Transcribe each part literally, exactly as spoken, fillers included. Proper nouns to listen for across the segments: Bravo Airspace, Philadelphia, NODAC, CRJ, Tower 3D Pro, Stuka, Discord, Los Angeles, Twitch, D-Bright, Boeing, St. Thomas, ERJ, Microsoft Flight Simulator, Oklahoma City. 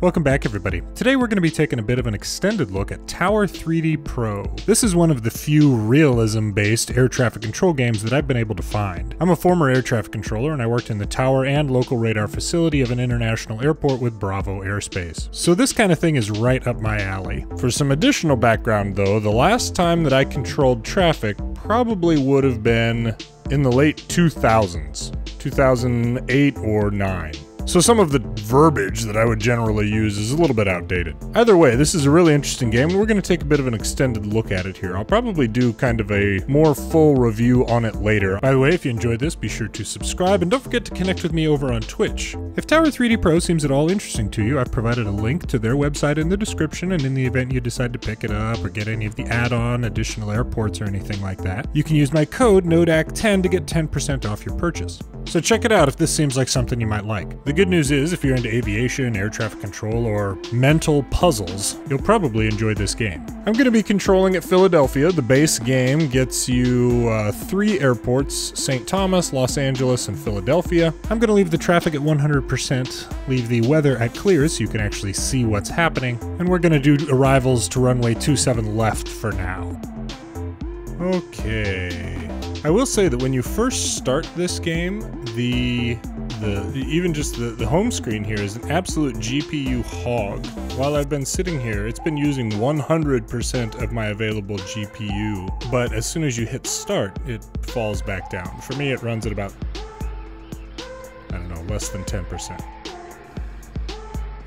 Welcome back, everybody. Today we're going to be taking a bit of an extended look at Tower three D Pro. This is one of the few realism-based air traffic control games that I've been able to find. I'm a former air traffic controller, and I worked in the tower and local radar facility of an international airport with Bravo Airspace. So this kind of thing is right up my alley. For some additional background, though, the last time that I controlled traffic probably would have been in the late two thousands, two thousand eight or nine. So some of the verbiage that I would generally use is a little bit outdated. Either way, this is a really interesting game, and we're going to take a bit of an extended look at it here. I'll probably do kind of a more full review on it later. By the way, if you enjoyed this, be sure to subscribe, and don't forget to connect with me over on Twitch. If Tower three D Pro seems at all interesting to you, I've provided a link to their website in the description, and in the event you decide to pick it up or get any of the add-on additional airports or anything like that, you can use my code NODAC ten to get ten percent off your purchase. So check it out if this seems like something you might like. The good news is, if you're into aviation, air traffic control, or mental puzzles, you'll probably enjoy this game. I'm going to be controlling at Philadelphia. The base game gets you uh, three airports, Saint Thomas, Los Angeles, and Philadelphia. I'm going to leave the traffic at one hundred percent, leave the weather at clear so you can actually see what's happening, and we're going to do arrivals to runway two seven left for now. Okay. I will say that when you first start this game, the the even just the, the home screen here is an absolute G P U hog. While I've been sitting here, it's been using one hundred percent of my available G P U, but as soon as you hit start, it falls back down. For me, it runs at about, I don't know, less than ten percent.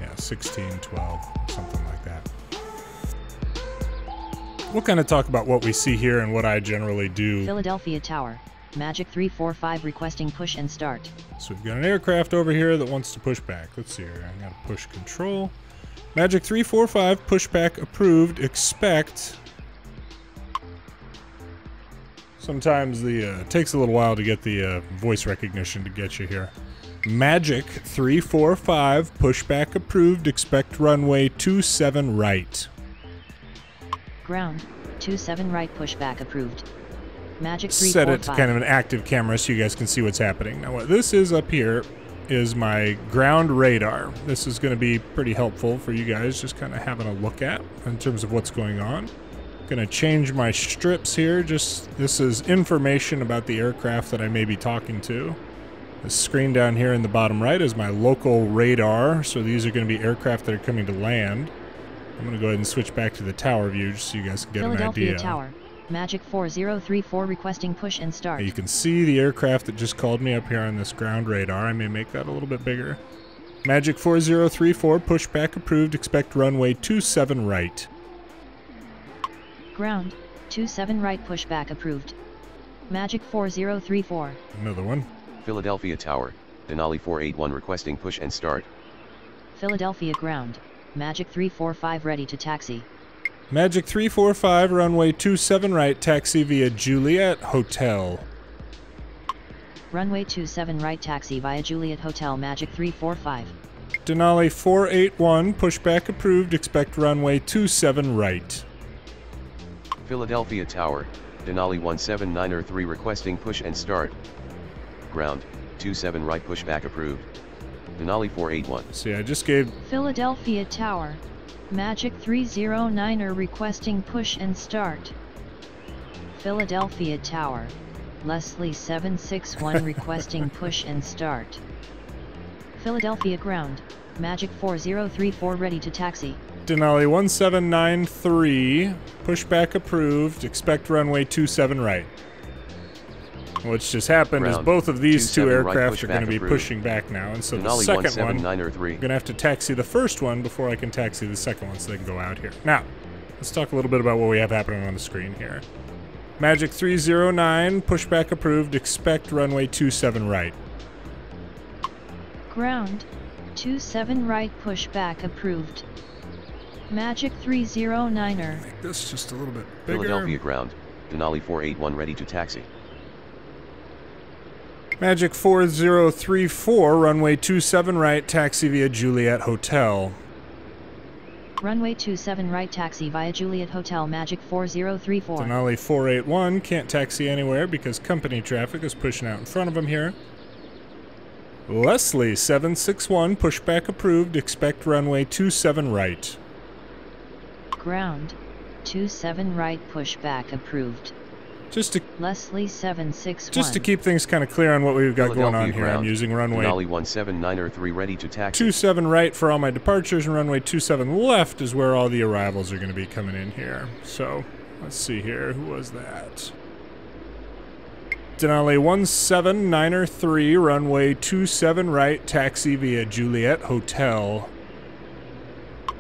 Yeah, sixteen, twelve, something like that. We'll kind of talk about what we see here and what I generally do. Philadelphia Tower, Magic three four five requesting push and start. So we've got an aircraft over here that wants to push back. Let's see here, I gotta push control. Magic three four five, pushback approved, expect. Sometimes the, uh, it takes a little while to get the uh, voice recognition to get you here. Magic three four five, pushback approved, expect runway two seven right. Ground, two seven right, pushback approved. Magic three four five. Set it to kind of an active camera so you guys can see what's happening. Now what this is up here is my ground radar. This is going to be pretty helpful for you guys just kind of having a look at in terms of what's going on. I'm going to change my strips here. Just this is information about the aircraft that I may be talking to. The screen down here in the bottom right is my local radar. So these are going to be aircraft that are coming to land. I'm going to go ahead and switch back to the tower view just so you guys can get an idea. Philadelphia Tower, Magic four zero three four requesting push and start. Now you can see the aircraft that just called me up here on this ground radar. I may make that a little bit bigger. Magic four zero three four, pushback approved, expect runway two seven right. Ground, two seven right, pushback approved. Magic four zero three four. Another one. Philadelphia Tower, Denali four eight one requesting push and start. Philadelphia Ground, Magic three four five ready to taxi. Magic three four five, runway two seven right, taxi via Juliet Hotel. Runway two seven right, taxi via Juliet Hotel, Magic three four five. Denali four eight one, pushback approved, expect runway two seven right. Philadelphia Tower, Denali one seven nine three requesting push and start. Ground, two seven right, pushback approved. Denali four eight one. See, I just gave Philadelphia Tower, Magic three zero nine er requesting push and start. Philadelphia Tower, Leslie seven six one requesting push and start. Philadelphia Ground, Magic four zero three four ready to taxi. Denali one seven nine three, pushback approved, expect runway two seven right. What's just happened Ground, is both of these two aircraft right, are going to be approved. Pushing back now, and so Denali the second one, I'm going to have to taxi the first one before I can taxi the second one so they can go out here. Now, let's talk a little bit about what we have happening on the screen here. Magic three zero nine, pushback approved, expect runway two seven right. Ground, two seven right, pushback approved. Magic three zero niner. Make this just a little bit bigger. Philadelphia Ground, Denali four eight one ready to taxi. Magic four zero three four, runway two seven right, taxi via Juliet Hotel. Runway two seven right, taxi via Juliet Hotel, Magic four zero three four. Denali four eight one, can't taxi anywhere because company traffic is pushing out in front of him here. Leslie, seven six one, pushback approved, expect runway two seven right. Ground, two seven right, pushback approved. Just to, Leslie seven six one. Just to keep things kind of clear on what we've got going on here, ground, I'm using runway one seven nine or three ready to taxi. two seven right for all my departures, and runway two seven left is where all the arrivals are going to be coming in here. So, let's see here, who was that? Denali one seven nine or three, runway two seven right, taxi via Juliet Hotel.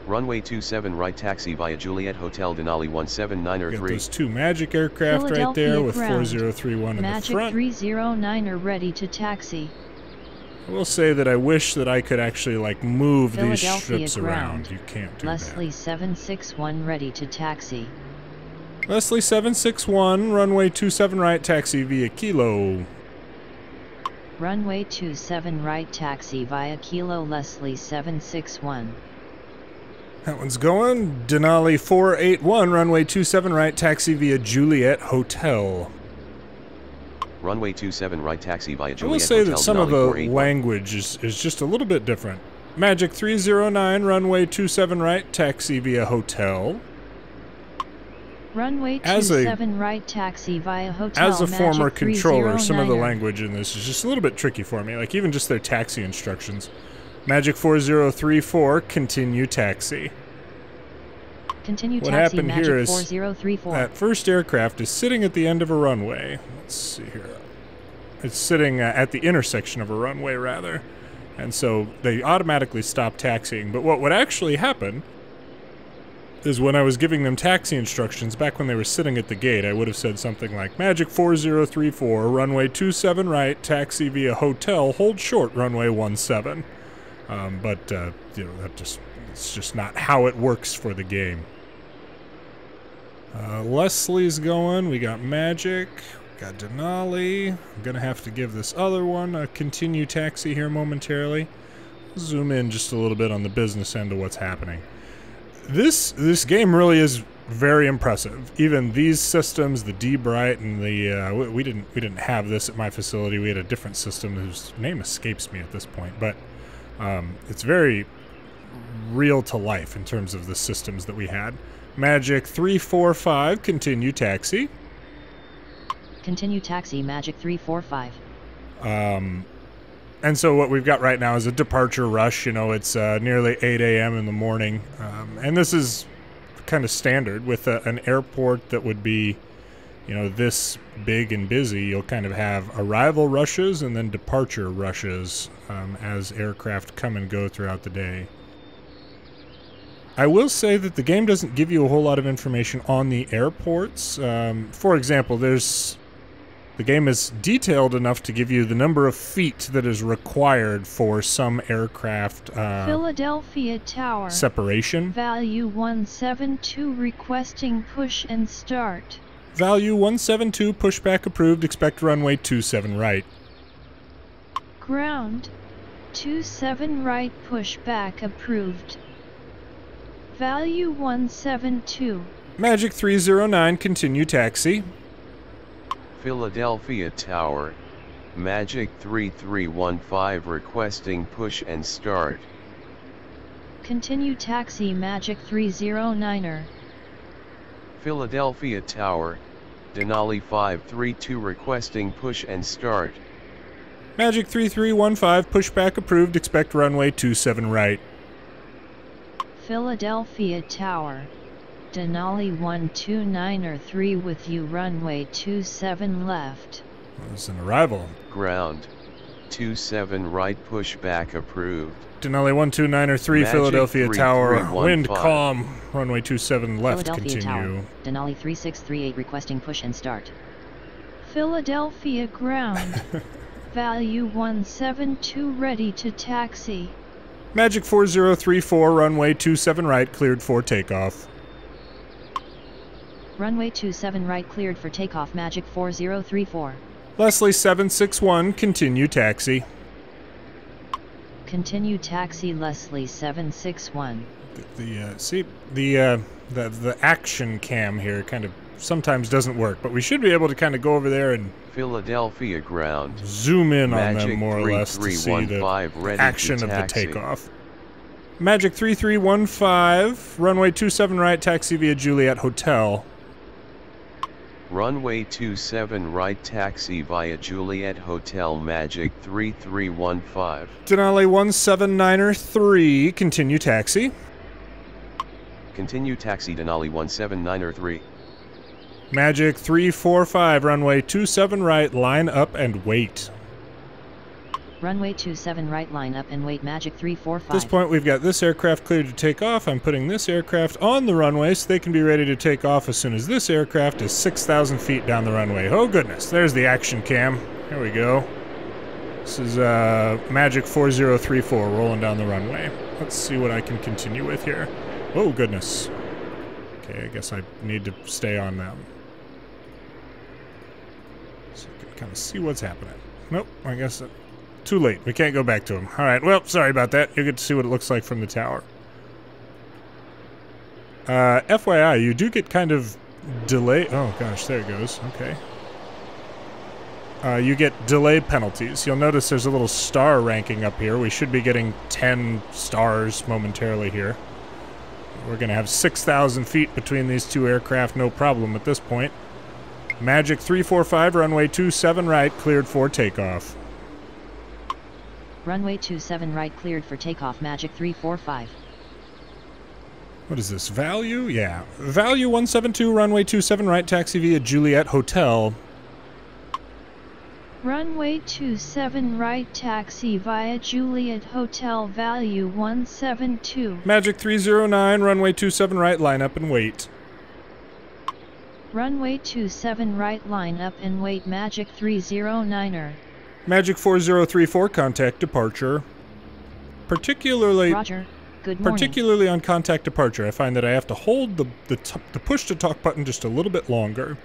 Runway two seven right, taxi via Juliet Hotel, Denali one seven nine or three. Got those two Magic aircraft right there with four zero three one in the front. Magic three zero nine are ready to taxi. I will say that I wish that I could actually, like, move these strips around. You can't do that. Leslie seven six one ready to taxi. Leslie seven six one, runway two seven right, taxi via Kilo. Runway two seven right, taxi via Kilo, Leslie seven six one. That one's going. Denali four eight one, runway two seven right, taxi via Juliet Hotel. Runway two seven right, taxi via Juliet Hotel. I will say that some of the language is, is just a little bit different. Magic three zero nine, runway two seven right, taxi via Hotel. Runway two seven right, taxi via Hotel. As a former controller, some of the language in this is just a little bit tricky for me, like even just their taxi instructions. Magic four zero three four, continue taxi. Continue taxi, what happened here is that first aircraft is sitting at the end of a runway. Let's see here. It's sitting uh, at the intersection of a runway, rather. And so they automatically stop taxiing. But what would actually happen is when I was giving them taxi instructions, back when they were sitting at the gate, I would have said something like, Magic four zero three four, runway two seven right, taxi via Hotel, hold short, runway one seven. Um, but, uh, you know, that just, it's just not how it works for the game. Uh, Leslie's going, we got Magic, we got Denali. I'm gonna have to give this other one a continue taxi here momentarily. Zoom in just a little bit on the business end of what's happening. This, this game really is very impressive. Even these systems, the D-Bright and the, uh, we, we didn't, we didn't have this at my facility. We had a different system whose name escapes me at this point, but Um, it's very real to life in terms of the systems that we had. Magic three four five, continue taxi. Continue taxi, Magic three four five. Um, and so what we've got right now is a departure rush. You know, it's uh, nearly eight A M in the morning. Um, and this is kind of standard with a, an airport that would be, you know, this big and busy. You'll kind of have arrival rushes and then departure rushes um, as aircraft come and go throughout the day. I will say that the game doesn't give you a whole lot of information on the airports. Um, for example, there's the game is detailed enough to give you the number of feet that is required for some aircraft uh, Philadelphia Tower separation. Value one seven two requesting push and start. Value one seven two, pushback approved, expect runway two seven right. Ground, two seven right, pushback approved. Value one seven two. Magic three zero nine, continue taxi. Philadelphia Tower, Magic three three one five requesting push and start. Continue taxi, Magic three zero niner. Philadelphia Tower, Denali five three two requesting push and start. Magic three three one five, pushback approved, expect runway two seven right. Philadelphia Tower, Denali one two nine or three with you, runway two seven left. Well, that's an arrival. Ground, two seven right, pushback approved. Denali one two nine or three, Magic Philadelphia three, Tower, three, one, wind five. Calm, runway two seven left, continue. Tower, Denali three six three eight requesting push and start. Philadelphia ground, value one seven two ready to taxi. Magic four zero three four, runway two seven right, cleared for takeoff. Runway two seven right cleared for takeoff, Magic four zero three four. Leslie seven six one, continue taxi. Continue taxi, Leslie seven six one. The, the uh, see the, uh, the the action cam here kind of sometimes doesn't work, but we should be able to kind of go over there and Philadelphia ground. Zoom in on them more or less to see the action of the takeoff. Magic three three one five, runway two seven right, taxi via Juliet Hotel. Runway two seven right, taxi via Juliet Hotel, Magic three three one five. Denali one seven nine three, continue taxi. Continue taxi, Denali one seven nine three. Magic three four five, runway two seven right, line up and wait. Runway two seven right, line up and wait, Magic three four five. At this point, we've got this aircraft cleared to take off. I'm putting this aircraft on the runway so they can be ready to take off as soon as this aircraft is six thousand feet down the runway. Oh, goodness. There's the action cam. Here we go. This is uh, Magic four zero three four rolling down the runway. Let's see what I can continue with here. Oh, goodness. Okay, I guess I need to stay on them. So I can kind of see what's happening. Nope, I guess... It too late. We can't go back to him. All right. Well, sorry about that. You'll get to see what it looks like from the tower. Uh, F Y I, you do get kind of delay. Oh, gosh. There it goes. Okay. Uh, you get delay penalties. You'll notice there's a little star ranking up here. We should be getting ten stars momentarily here. We're going to have six thousand feet between these two aircraft. No problem at this point. Magic three four five, runway two seven right, cleared for takeoff. Runway two seven right, cleared for takeoff, Magic three four five. What is this, value? Yeah. Value one seven two, runway two seven right, taxi via Juliet Hotel. Runway two seven right, taxi via Juliet Hotel, value one seven two. Magic three zero nine, runway two seven right, line up and wait. Runway two seven right, line up and wait, Magic three zero niner. Magic four zero three four, contact departure. Particularly, Roger. Good morning. Particularly on contact departure, I find that I have to hold the the, t the push-to-talk button just a little bit longer.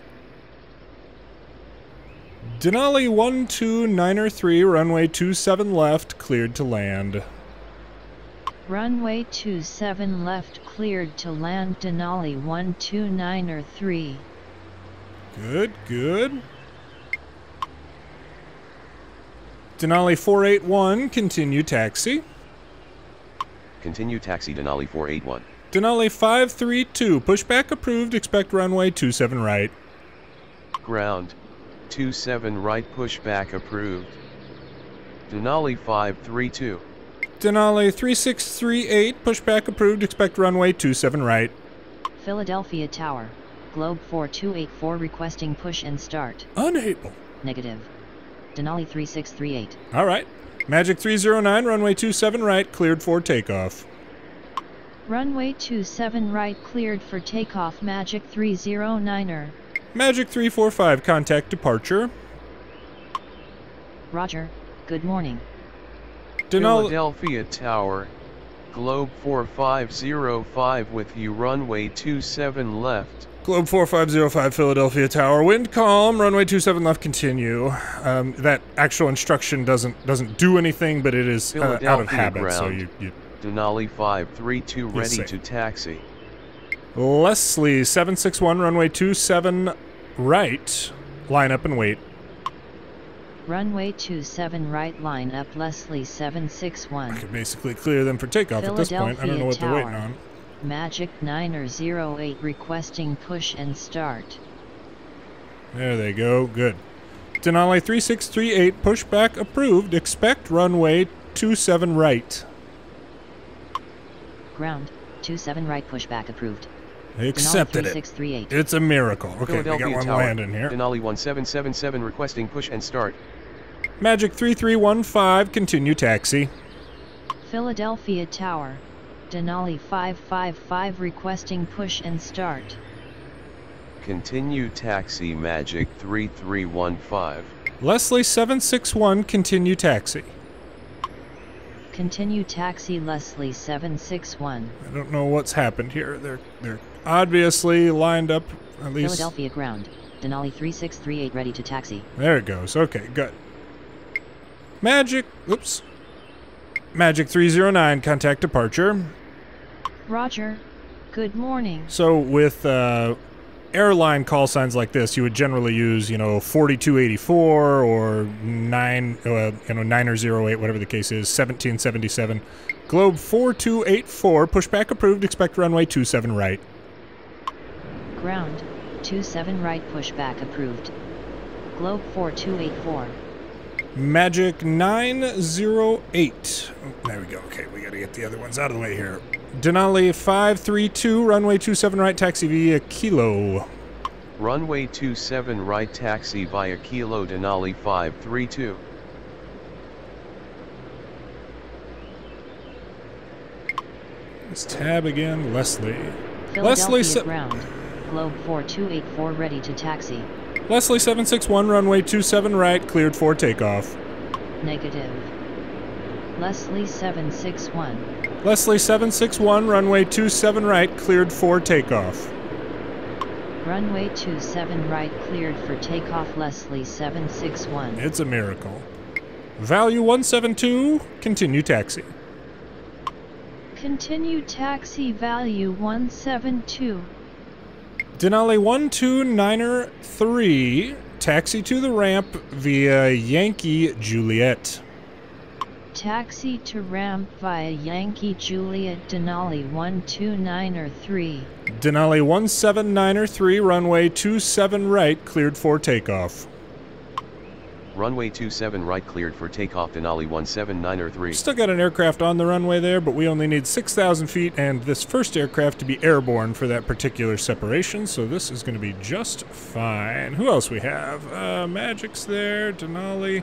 Denali one two nine three, runway two seven left, cleared to land. Runway two seven left, cleared to land, Denali one two nine three. Good, good. Denali four eight one, continue taxi. Continue taxi, Denali four eight one. Denali five three two, pushback approved, expect runway two seven right. Ground, two seven right, pushback approved. Denali five three two. Denali three six three eight, pushback approved, expect runway two seven right. Philadelphia Tower, Globe four two eight four requesting push and start. Unable. Negative. Denali three six three eight. All right. Magic three zero nine, runway two seven right, cleared for takeoff. Runway two seven right, cleared for takeoff, Magic three zero niner. Magic three four five, contact departure. Roger. Good morning. Denali Philadelphia Tower, Globe four five zero five with you, runway two seven left. Globe four five zero five, Philadelphia Tower, wind calm, runway two seven left, continue. Um, that actual instruction doesn't doesn't do anything, but it is uh, out of habit, ground. So you... you Denali five three two, ready say. to taxi. Leslie, seven six one, runway two seven right, line up and wait. Runway two seven right, line up, Leslie seven six one. I could basically clear them for takeoff at this point. I don't know what Tower. They're waiting on. Magic niner zero eight requesting push and start. There they go. Good. Denali three six three eight, pushback approved. Expect runway two seven right. Ground, two seven right, pushback approved. They accepted it. It's a miracle. Okay, we got one landing here. Denali one seven seven seven requesting push and start. Magic three three one five, continue taxi. Philadelphia Tower, Denali five five five requesting push and start. Continue taxi, Magic three three one five. Leslie seven six one, continue taxi. Continue taxi, Leslie seven six one. I don't know what's happened here. They're they're obviously lined up, at least. Philadelphia ground, Denali three six three eight ready to taxi. There it goes. Okay, good. Magic, oops. Magic three zero nine, contact departure. Roger. Good morning. So with uh, airline call signs like this, you would generally use, you know, forty-two eighty-four or nine, uh, you know, niner zero eight, whatever the case is, seventeen seventy-seven. Globe four two eight four, pushback approved, expect runway two seven right. Ground, two seven right, pushback approved. Globe four two eight four. Magic nine zero eight. Oh, there we go. Okay, we gotta get the other ones out of the way here. Denali five three two, runway two seven right, taxi via Kilo. Runway two seven right, taxi via Kilo, Denali five three two. Let's tab again, Leslie. Leslie ground. Globe four two eight four ready to taxi. Leslie seven six one, runway two seven right, cleared for takeoff. Negative. Leslie seven six one. Leslie seven six one, runway two seven right, cleared for takeoff. Runway two seven right, cleared for takeoff, Leslie seven six one. It's a miracle. Value one seven two, continue taxi. Continue taxi, value one seven two. Denali one two niner three, taxi to the ramp via Yankee Juliet. Taxi to ramp via Yankee Juliet, Denali one two niner three. Denali one seven niner three, runway two seven right, cleared for takeoff. Runway two seven right, cleared for takeoff, Denali one seven niner three. Still got an aircraft on the runway there, but we only need six thousand feet and this first aircraft to be airborne for that particular separation, so this is going to be just fine. Who else we have? Uh, Magic's there, Denali.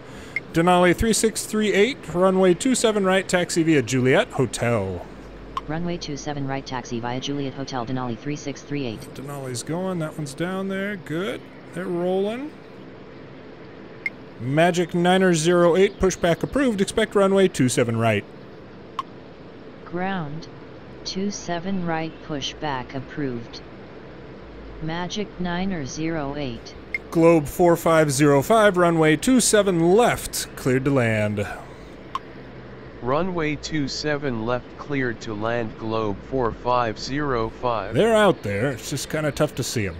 Denali three six three eight, runway two seven right, taxi via Juliet Hotel. Runway two seven right, taxi via Juliet Hotel, Denali three six three eight. Denali's going, that one's down there, good. They're rolling. Magic niner zero eight, pushback approved, expect runway two seven right. Ground, two seven right, pushback approved. Magic niner zero eight. Globe four five zero five, runway two seven left, cleared to land. Runway two seven left, cleared to land, Globe four five zero five. They're out there, it's just kind of tough to see them.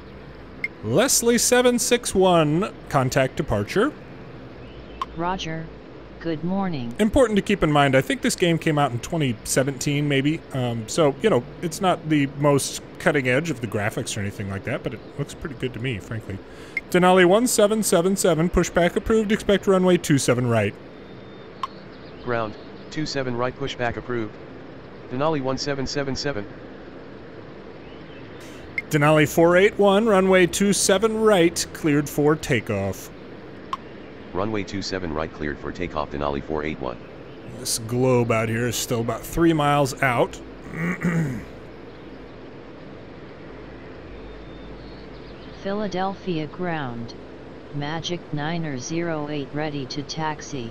Leslie seven six one, contact departure. Roger. Good morning. Important to keep in mind, I think this game came out in twenty seventeen, maybe. Um, so, you know, it's not the most cutting edge of the graphics or anything like that, but it looks pretty good to me, frankly. Denali one seven seven seven, pushback approved, expect runway two seven right. Ground, two seven right, pushback approved. Denali one seven seven seven. Denali four eight one, runway two seven right, cleared for takeoff. Runway two seven right, cleared for takeoff, Denali four eight one. This globe out here is still about three miles out. Philadelphia ground. Magic niner zero eight ready to taxi.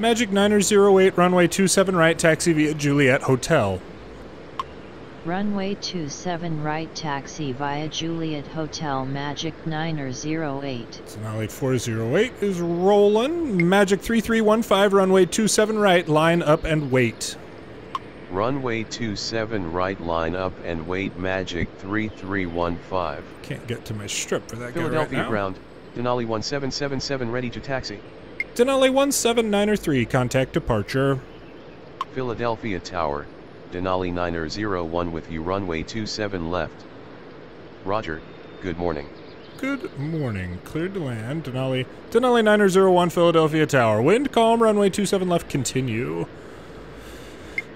Magic niner zero eight, runway two seven right, taxi via Juliet Hotel. Runway two seven right, taxi via Juliet Hotel, Magic niner zero eight. Denali four zero eight is rolling. Magic three three one five, runway two seven right, line up and wait. Runway two seven right, line up and wait, Magic three three one five. Can't get to my strip for that guy right now. Philadelphia ground, Denali one seven seven seven ready to taxi. Denali one seven niner three, contact departure. Philadelphia Tower. Denali niner zero one with you, runway two seven left. Roger, good morning. Good morning, cleared to land, Denali. Denali niner zero one, Philadelphia Tower. Wind calm, runway two seven left, continue.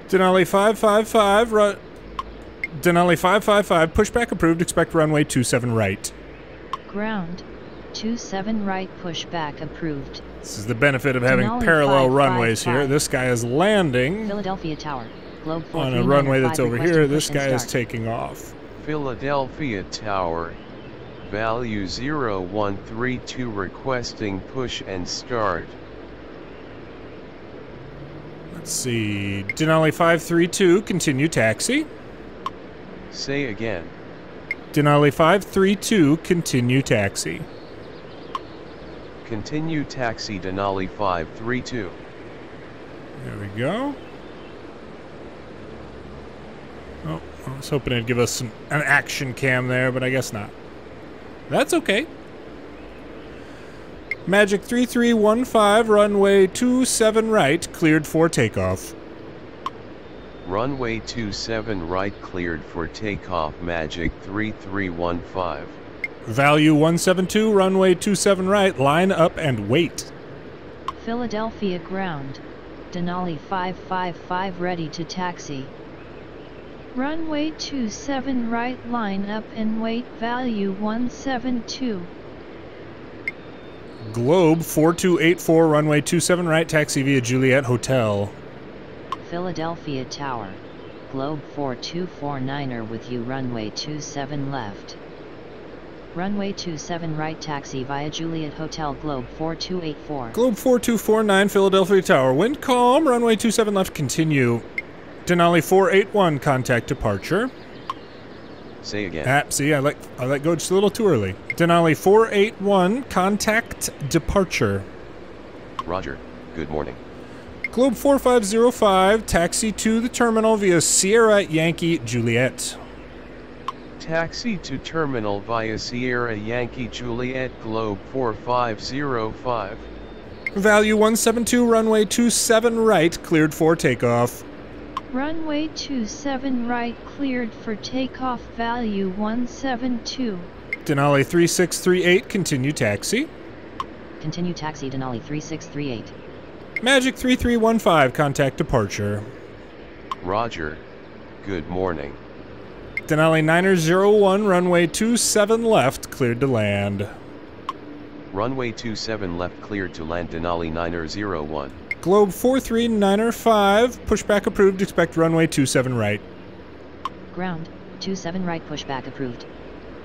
Denali five five five, run. Denali five five five, pushback approved, expect runway two seven right. Ground, two seven right, pushback approved. This is the benefit of having Denali parallel runways here. This guy is landing. Philadelphia Tower. Globe on a runway that's over here, this guy is taking off. Philadelphia Tower, value zero one three two, requesting push and start. Let's see, Denali five three two, continue taxi. Say again. Denali five three two, continue taxi. Continue taxi, Denali five three two. There we go. Oh, I was hoping it'd give us some, an action cam there, but I guess not. That's okay. Magic three three one five, runway two seven right, cleared for takeoff. Runway two seven right, cleared for takeoff, Magic three three one five. Value one seven two, runway two seven right, line up and wait. Philadelphia ground, Denali five five five ready to taxi. Runway two seven right, line up and wait, value one seven two. Globe four two eight four, runway two seven right, taxi via Juliet Hotel. Philadelphia Tower, Globe four two four niner with you, runway two seven left. Runway two seven right, taxi via Juliet Hotel, Globe four two eight four. Globe four two four nine, Philadelphia Tower, wind calm, runway two seven left, continue. Denali four eight one, contact departure. Say again. Ah, see, I let, I let go just a little too early. Denali four eight one, contact departure. Roger, good morning. Globe four five zero five, taxi to the terminal via Sierra Yankee Juliet. Taxi to terminal via Sierra Yankee Juliet, Globe four five zero five. Value one seven two, runway two seven right, cleared for takeoff. Runway two seven right, cleared for takeoff, value one seven two. Denali three six three eight, continue taxi. Continue taxi, Denali three six three eight. Magic three three one five, contact departure. Roger. Good morning. Denali niner zero one, runway two seven left, cleared to land. Runway two seven left, cleared to land, Denali niner zero one. Globe four three niner five, pushback approved, expect runway two seven right. Ground, two seven right, pushback approved.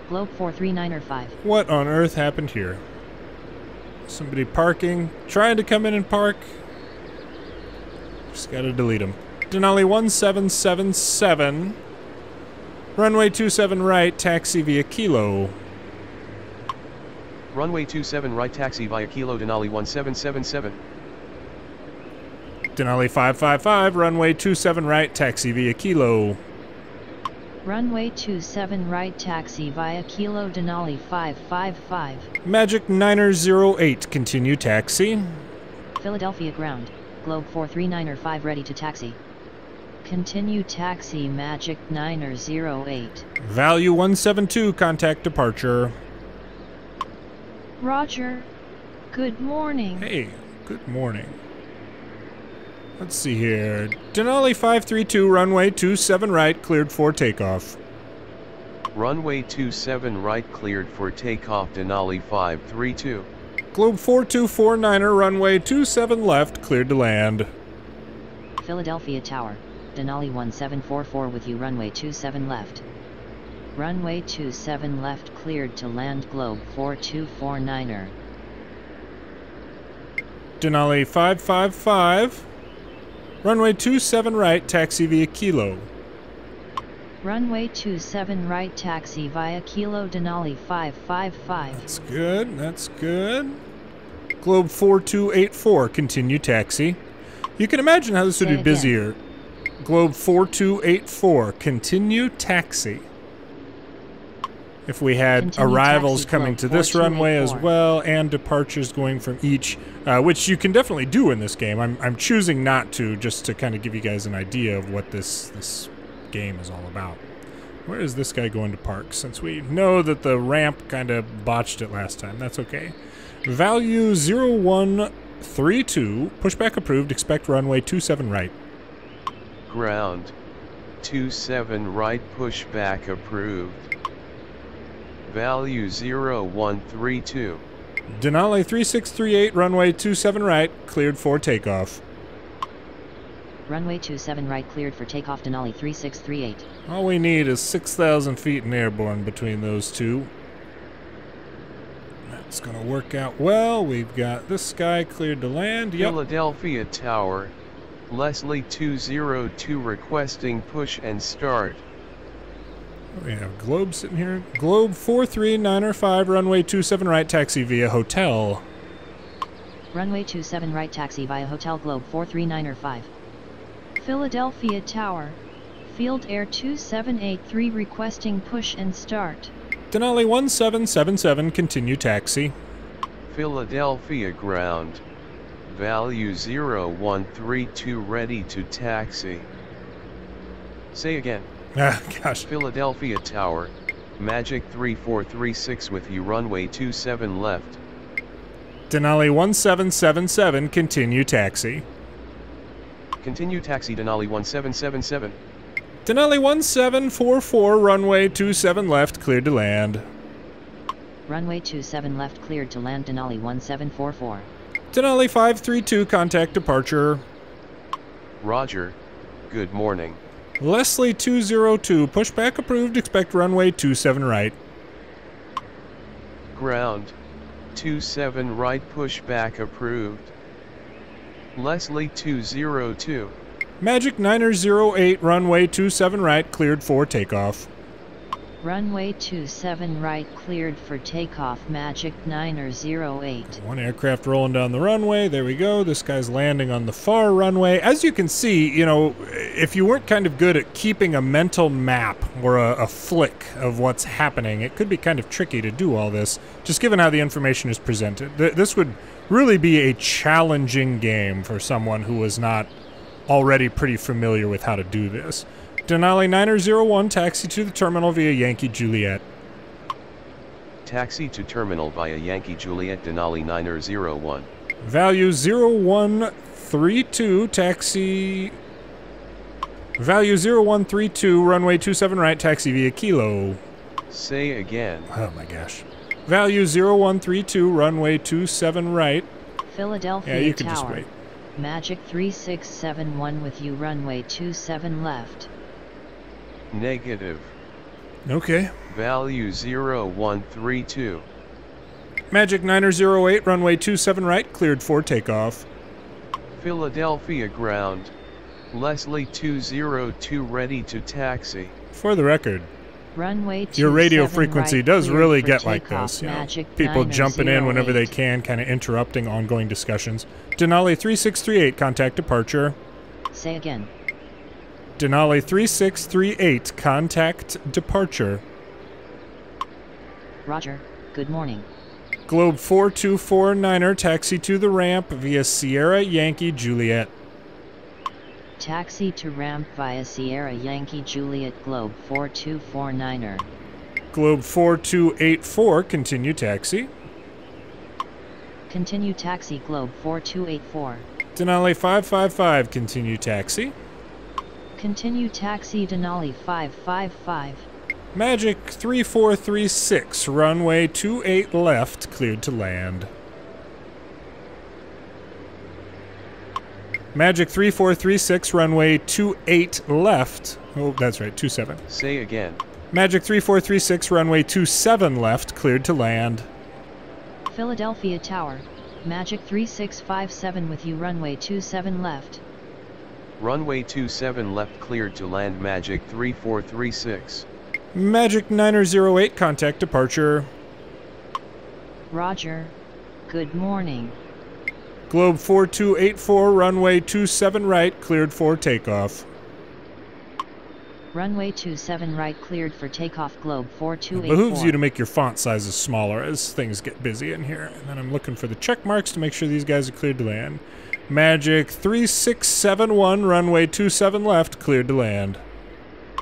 Globe four three niner five. What on earth happened here? Somebody parking, trying to come in and park. Just gotta delete them. Denali one seven seven seven, runway two seven right, taxi via Kilo. Runway two seven right, taxi via Kilo, Denali one seven seven seven. Denali five five five, runway two seven right, taxi via Kilo. Runway two seven right, taxi via Kilo, Denali five five five. Magic niner zero eight, continue taxi. Philadelphia ground, Globe four three niner five ready to taxi. Continue taxi, Magic niner zero eight. Value one seven two, contact departure. Roger. Good morning. Hey, good morning. Let's see here. Denali five three two, runway two seven right, cleared for takeoff. Runway two seven right, cleared for takeoff, Denali five three two. Globe four two four niner, runway two seven left, cleared to land. Philadelphia Tower, Denali one seven four four with you, runway two seven left. Runway two seven left, cleared to land, Globe four two four niner. Denali five five five. Runway two seven right, taxi via Kilo. Runway two seven right, taxi via Kilo, Denali five five five. That's good, that's good. Globe four two eight four, continue taxi. You can imagine how this would be busier. Globe four two eight four, continue taxi. If we had arrivals coming to this runway as well, and departures going from each, uh, which you can definitely do in this game. I'm, I'm choosing not to, just to kind of give you guys an idea of what this, this game is all about. Where is this guy going to park? Since we know that the ramp kind of botched it last time, that's okay. Value zero one three two, pushback approved, expect runway two seven right. Ground, two seven right, pushback approved. Value zero one three two. Denali three six three eight, runway two seven right, cleared for takeoff. Runway two seven right, cleared for takeoff, Denali three six three eight. All we need is six thousand feet in airborne between those two. That's going to work out well. We've got this guy cleared to land. Yep. Philadelphia Tower, Leslie two zero two requesting push and start. We have Globe sitting here. Globe four three niner five, runway two seven right, taxi via Hotel. Runway two seven right, taxi via Hotel, Globe four three niner five. Philadelphia Tower, Field Air two seven eight three requesting push and start. Denali one seven seven seven, continue taxi. Philadelphia ground. Value zero one three two ready to taxi. Say again. Ah, gosh. Philadelphia Tower, Magic three four three six with you, runway two seven left. Denali one seven seven seven, continue taxi. Continue taxi, Denali one seven seven seven. Denali one seven four four, runway two seven left, cleared to land. Runway two seven left, cleared to land, Denali one seven four four. Denali five three two, contact departure. Roger. Good morning. Leslie two zero two, pushback approved, expect runway two seven right. Ground. two seven right, pushback approved. Leslie two zero two. Magic niner zero eight, runway two seven right, cleared for takeoff. Runway two seven right, cleared for takeoff, Magic niner zero eight. One aircraft rolling down the runway. There we go. This guy's landing on the far runway. As you can see, you know, if you weren't kind of good at keeping a mental map or a, a flick of what's happening, it could be kind of tricky to do all this, just given how the information is presented. Th this would really be a challenging game for someone who was not already pretty familiar with how to do this. Denali niner zero one, taxi to the terminal via Yankee Juliet. Taxi to terminal via Yankee Juliet, Denali niner zero one. Value zero one three two, taxi... Value zero one three two, runway two seven right, taxi via Kilo. Say again. Oh my gosh. Value zero one three two, runway two seven right. Philadelphia Tower. Yeah, you can just wait. Magic three six seven one with you, runway two seven left. Negative. Okay. Value zero one three two. Magic niner zero eight, runway two seven right, cleared for takeoff. Philadelphia ground. Leslie two zero two ready to taxi. For the record, runway your radio frequency right does really get like this. You know, people jumping in whenever they can, kind of interrupting ongoing discussions. Denali three six three eight, contact departure. Say again. Denali three six three eight, contact departure. Roger. Good morning. Globe four two four niner, taxi to the ramp via Sierra Yankee Juliet. Taxi to ramp via Sierra Yankee Juliet, Globe four two four niner. Globe four two eight four, continue taxi. Continue taxi, Globe four two eight four. Denali five five five, continue taxi. Continue taxi, Denali five five five. Magic three four three six, runway two eight left, cleared to land. Magic three four three six, runway two eight left. Oh, that's right, two seven. Say again. Magic three four three six, runway two seven left, cleared to land. Philadelphia Tower, Magic three six five seven with you, runway two seven left. Runway two seven left, cleared to land, Magic three four three six. Magic niner zero eight, contact departure. Roger. Good morning. Globe four two eight four, runway two seven right, cleared for takeoff. Runway two seven right, cleared for takeoff, Globe four two eight four. It behooves you to make your font sizes smaller as things get busy in here. And then I'm looking for the check marks to make sure these guys are cleared to land. Magic three six seven one, runway two seven left, cleared to land.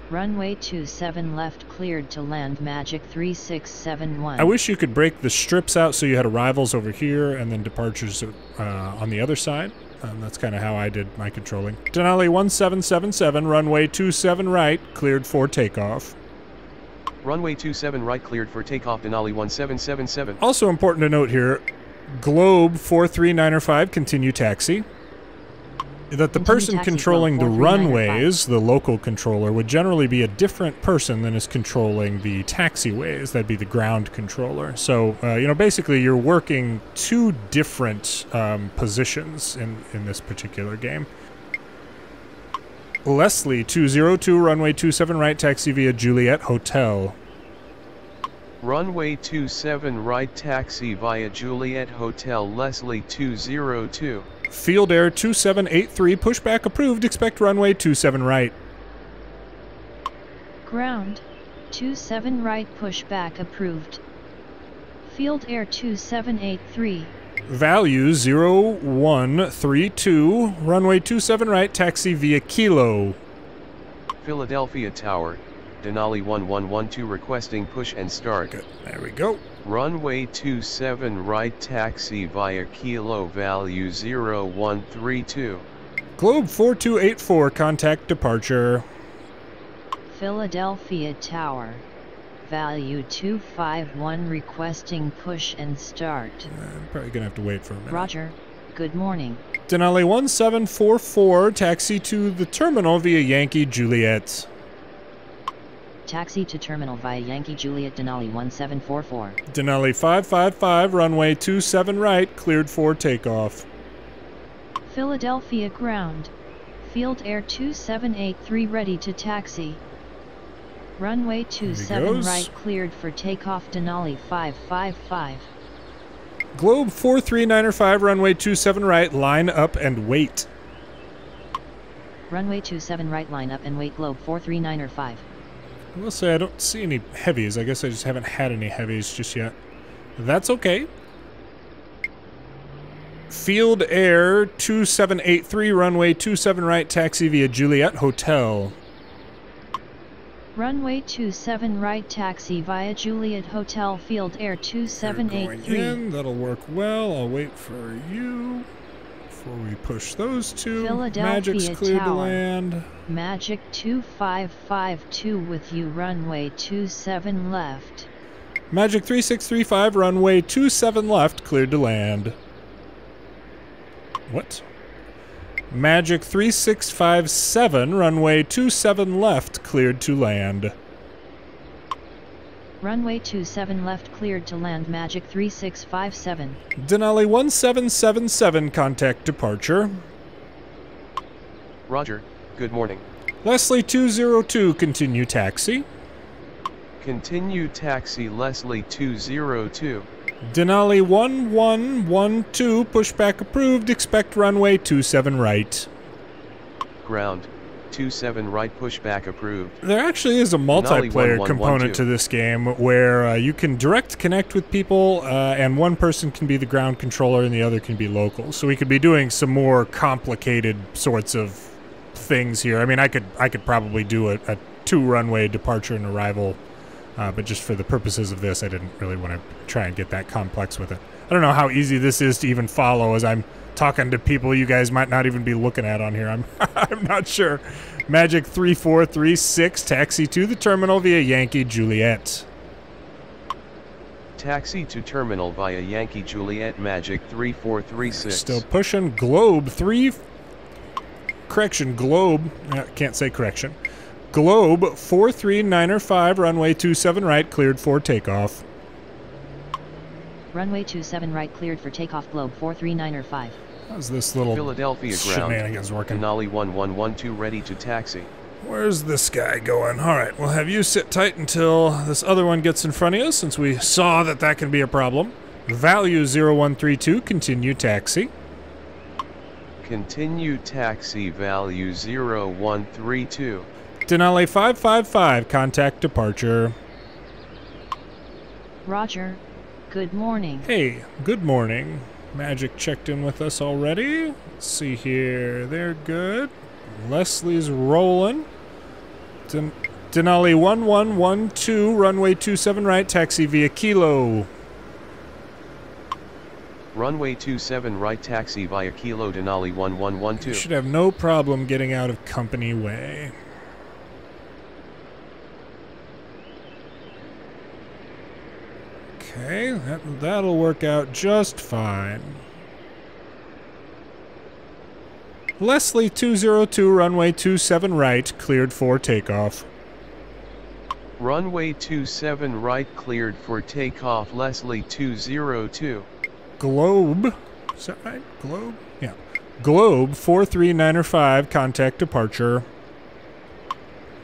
Runway two seven left, cleared to land, Magic three six seven one. I wish you could break the strips out so you had arrivals over here and then departures uh, on the other side. Um, that's kind of how I did my controlling. Denali one seven seven seven, runway two seven right, cleared for takeoff. Runway two seven right, cleared for takeoff, Denali one seven seven seven. Also important to note here, Globe four three nine five, continue taxi. That the Continue person taxi, controlling the runways, the local controller, would generally be a different person than is controlling the taxiways. That'd be the ground controller. So, uh, you know, basically you're working two different um, positions in, in this particular game. Leslie, two zero two, runway two seven right, taxi via Juliet Hotel. Runway two seven right, taxi via Juliet Hotel, Leslie two zero two. Field Air two seven eight three, pushback approved, expect runway two seven right. Ground, two seven right pushback approved. Field air two seven eight three. Value zero one three two, runway two seven right, taxi via Kilo. Philadelphia Tower, Denali one one one two requesting push and start. Good. There we go. Runway two seven right, taxi via Kilo, value zero one three two. Globe four two eight four, contact departure. Philadelphia Tower, value two five one requesting push and start. I'm probably gonna have to wait for a minute. Roger, good morning. Denali one seven four four, taxi to the terminal via Yankee Juliet. Taxi to terminal via Yankee Juliet, Denali one seven four four. Denali five five five, runway two seven right, cleared for takeoff. Philadelphia Ground, field air two seven eight three ready to taxi. Runway two seven right cleared for takeoff, Denali five five five. Globe four three nine five, runway two seven right, line up and wait. Runway two seven right, line up and wait, Globe four three nine five. I will say I don't see any heavies. I guess I just haven't had any heavies just yet. That's okay. Field air two seven eight three, runway two seven right, taxi via Juliet Hotel. Runway two seven right, taxi via Juliet Hotel, field air two seven eight three. In. That'll work well. I'll wait for you before we push those two. Philadelphia Magic's cleared to land. Magic two five five two with you, runway two seven left. Magic three six three five, runway two seven left, cleared to land. What? Magic three six five seven, runway two seven left, cleared to land. Runway two seven left cleared to land, Magic three six five seven. Denali one seven seven seven, contact departure. Roger, good morning. Leslie two zero two, continue taxi. Continue taxi, Leslie two zero two. Denali one one one two, pushback approved, expect runway two seven right. Ground, two seven right, pushback approved. There actually is a multiplayer component to this game where uh, you can direct connect with people, uh, and one person can be the ground controller and the other can be local. So we could be doing some more complicated sorts of things here. I mean, I could, I could probably do a, a two runway departure and arrival. Uh, but just for the purposes of this, I didn't really want to try and get that complex with it. I don't know how easy this is to even follow as I'm talking to people you guys might not even be looking at on here. I'm I'm not sure. Magic three four three six, taxi to the terminal via Yankee Juliet. Taxi to terminal via Yankee Juliet, Magic three four three six. Still pushing. Globe three... Correction, Globe... Uh, can't say correction. Globe four three nine five, runway two seven right, cleared for takeoff. Runway two seven right, cleared for takeoff, Globe four three nine five. How's this little Philadelphia shenanigans ground, working? Denali one one one two ready to taxi. Where's this guy going? Alright, we'll have you sit tight until this other one gets in front of you, since we saw that that can be a problem. Value zero one three two, continue taxi. Continue taxi, value zero one three two. Denali five five five, contact departure. Roger. Good morning. Hey, good morning. Magic checked in with us already. Let's see here. They're good. Leslie's rolling. Den Denali one one one two, runway two seven right, taxi via Kilo. Runway two seven right, taxi via Kilo, Denali one one one two. You should have no problem getting out of company way. Okay, that, that'll work out just fine. Leslie two zero two, runway two seven right, cleared for takeoff. Runway two seven right, cleared for takeoff, Leslie two zero two. Globe, is that right? Globe? Yeah. Globe four three nine five, contact departure.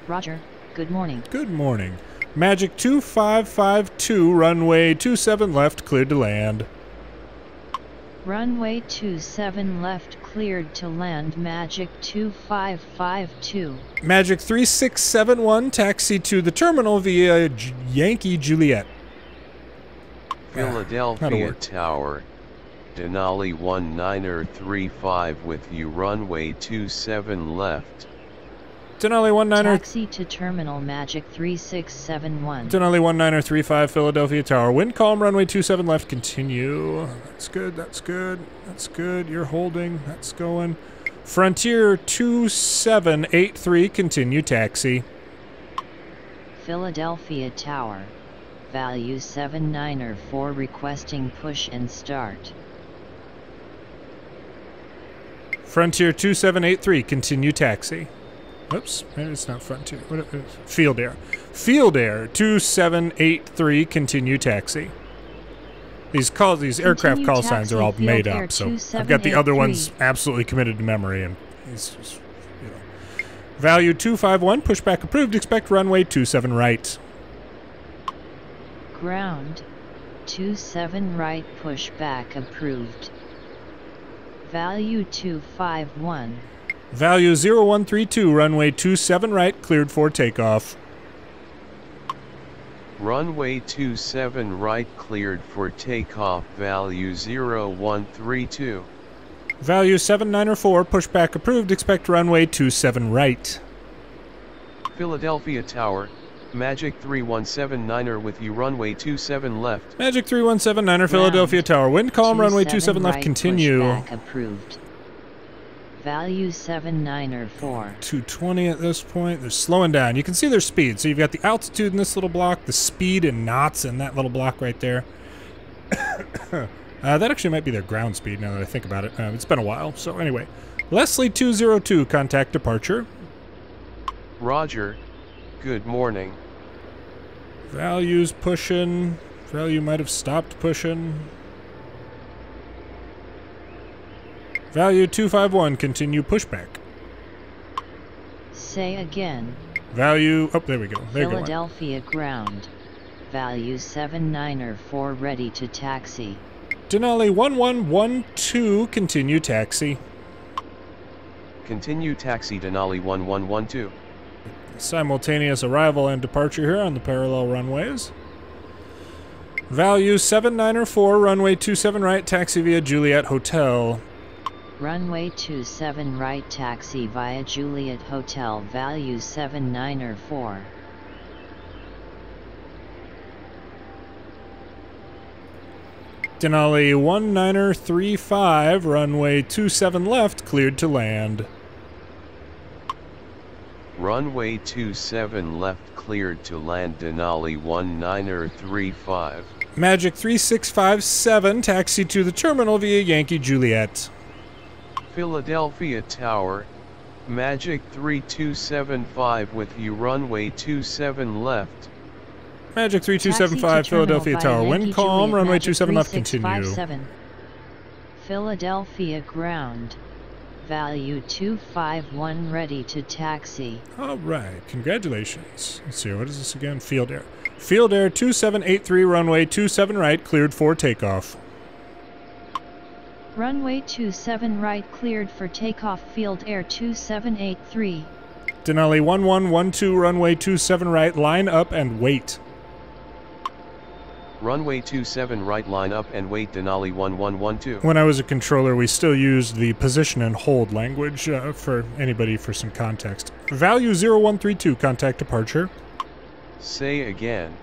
Roger, good morning. Good morning. Magic two five five two, runway two seven left, cleared to land. Runway two seven left cleared to land Magic two five five two. Magic three six seven one, taxi to the terminal via J Yankee Juliet. Philadelphia ah, Tower, Denali one niner three five with you, runway two seven left. Denali one niner. Taxi to terminal Magic three six seven one. Denali one niner three five, Philadelphia Tower. Wind calm, runway two seven left. Continue. That's good, that's good, that's good. You're holding, that's going. Frontier two seven eight three, continue taxi. Philadelphia Tower. Value seven niner four requesting push and start. Frontier two seven eight three, continue taxi. Oops, it's not Frontier. Field Air. Field Air two seven eight three, continue taxi. These calls, these continue aircraft call taxi, signs are all made up, so I've got the other ones absolutely committed to memory. And it's just, you know. Value two five one, pushback approved, expect runway two seven right. Ground, two seven right, pushback approved. Value two five one. Value zero one three two, runway two seven right, cleared for takeoff. Runway two seven right, cleared for takeoff, value zero one three two. Value seven niner four, pushback approved, expect runway two seven right. Philadelphia Tower, Magic three one seven niner with you, runway two seven left. Magic three one seven niner, Philadelphia Tower, wind calm, runway two seven left, continue. Pushback approved. Value seven niner four. two twenty at this point. They're slowing down. You can see their speed. So you've got the altitude in this little block, the speed in knots in that little block right there. uh, that actually might be their ground speed now that I think about it. Uh, it's been a while. So anyway, Leslie two zero two, contact departure. Roger. Good morning. Value's pushing. Value might have stopped pushing. Value two five one, continue pushback. Say again. Value, oh, there we go. There Philadelphia go ground. Value seven niner four, ready to taxi. Denali one one one two, continue taxi. Continue taxi, Denali one one one two. Simultaneous arrival and departure here on the parallel runways. Value seven niner four, runway two seven right, taxi via Juliet Hotel. Runway two seven right, taxi via Juliet Hotel, value seven niner four. Denali one niner three five, runway two seven left, cleared to land. Runway two seven left, cleared to land, Denali one niner three five. Magic three six five seven, taxi to the terminal via Yankee Juliet. Philadelphia Tower, Magic three two seven five with you, runway two seven left. Magic three two seven five, Philadelphia Tower, wind calm, runway two seven left, continue. Philadelphia ground, value two five one, ready to taxi. All right, congratulations. Let's see, what is this again? Field Air. Field Air two seven eight three, runway two seven right, cleared for takeoff. Runway two seven right, cleared for takeoff, Field Air two seven eight three. Denali one one one two, runway two seven right, line up and wait. Runway two seven right, line up and wait, Denali one one one two. When I was a controller, we still used the position and hold language uh, for anybody for some context. Value zero one three two, contact departure. Say again.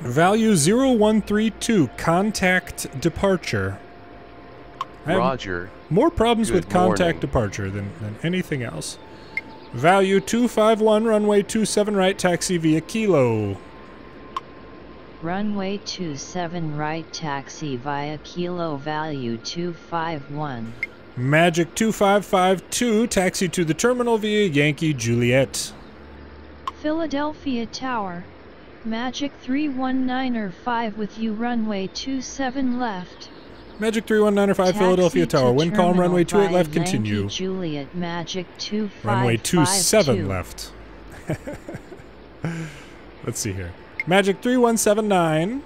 Value zero one three two, contact departure. Roger. More problems Good with contact morning. Departure than, than anything else. Value two five one, runway two seven right, taxi via Kilo. Runway two seven right, taxi via Kilo, value two five one. Magic two five five two, taxi to the terminal via Yankee Juliet. Philadelphia Tower, Magic three one niner five with you, runway two seven left. Magic three one niner five, Philadelphia Tower, wind calm, runway two eight left, continue. Juliet, Magic two five five two. Runway two seven left. Let's see here. Magic three one seven nine,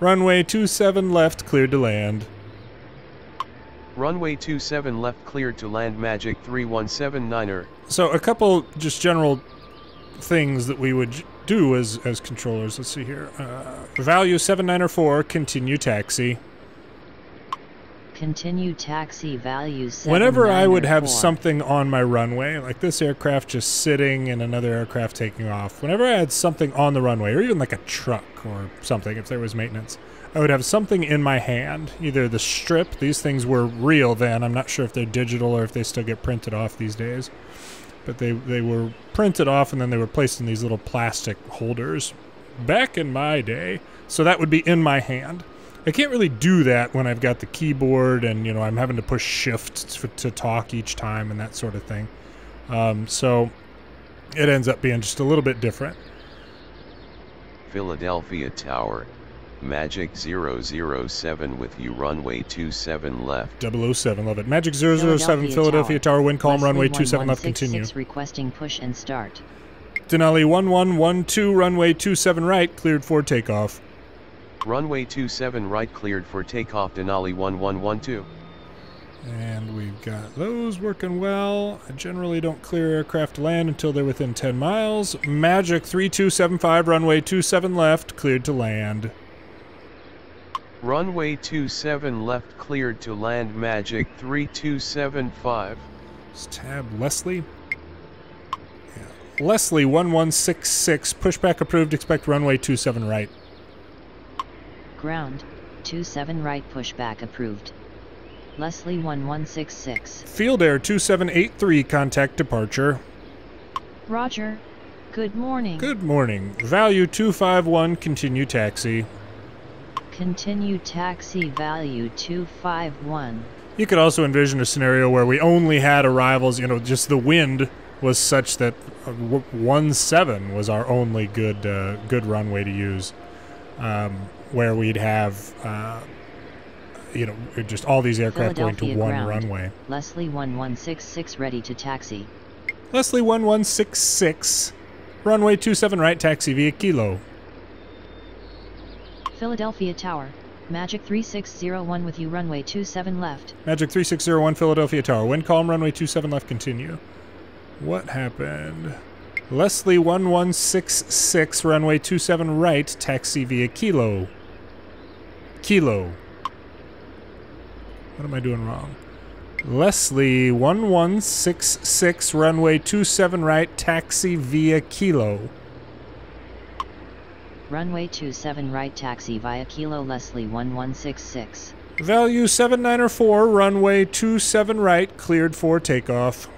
runway two seven left, cleared to land. Runway two seven left clear to land Magic three one seven niner. So a couple just general things that we would do as, as controllers. Let's see here. Uh, value seven nine four, continue taxi. Continue taxi value seven nine four. Whenever I would have something on my runway, like this aircraft just sitting and another aircraft taking off, whenever I had something on the runway, or even like a truck or something, if there was maintenance, I would have something in my hand, either the strip. These things were real then. I'm not sure if they're digital or if they still get printed off these days. But they, they were printed off and then they were placed in these little plastic holders back in my day. So that would be in my hand. I can't really do that when I've got the keyboard and, you know, I'm having to push shift to, to talk each time and that sort of thing. Um, so it ends up being just a little bit different. Philadelphia Tower. Magic zero zero seven with you, runway two seven left. double oh seven, love it. Magic zero zero seven, Philadelphia, Philadelphia Tower, Tower wind calm, runway two seven left, continue. Requesting push and start. Denali one one one two, runway two seven right, cleared for takeoff. Runway two seven right, cleared for takeoff, Denali one one one two. And we've got those working well. I generally don't clear aircraft to land until they're within ten miles. Magic three two seven five, runway two seven left, cleared to land. Runway two seven left cleared to land Magic three two seven five. Let's tab Leslie. Yeah. Leslie one one six six, pushback approved, expect runway two seven right. Ground, two seven right, pushback approved. Leslie one one six six. Field Air two seven eight three, contact departure. Roger, good morning. Good morning. Value two five one, continue taxi. Continue taxi value two five one. You could also envision a scenario where we only had arrivals, you know, just the wind was such that one seven was our only good uh, good runway to use, um, where we'd have, uh, you know, just all these aircraft going to one ground. Runway. Leslie one one six six ready to taxi. Leslie one one six six, runway two seven right, taxi via Kilo. Philadelphia Tower, Magic three six zero one with you, runway two seven left. Magic three six zero one, Philadelphia Tower, wind calm, runway two seven left, continue. What happened? Leslie one one six six, runway two seven right, taxi via Kilo. Kilo. What am I doing wrong? Leslie one one six six, runway two seven right, taxi via Kilo. Runway two seven right, taxi via Kilo, Leslie one one six six. Value seven nine four, runway two seven right, cleared for takeoff.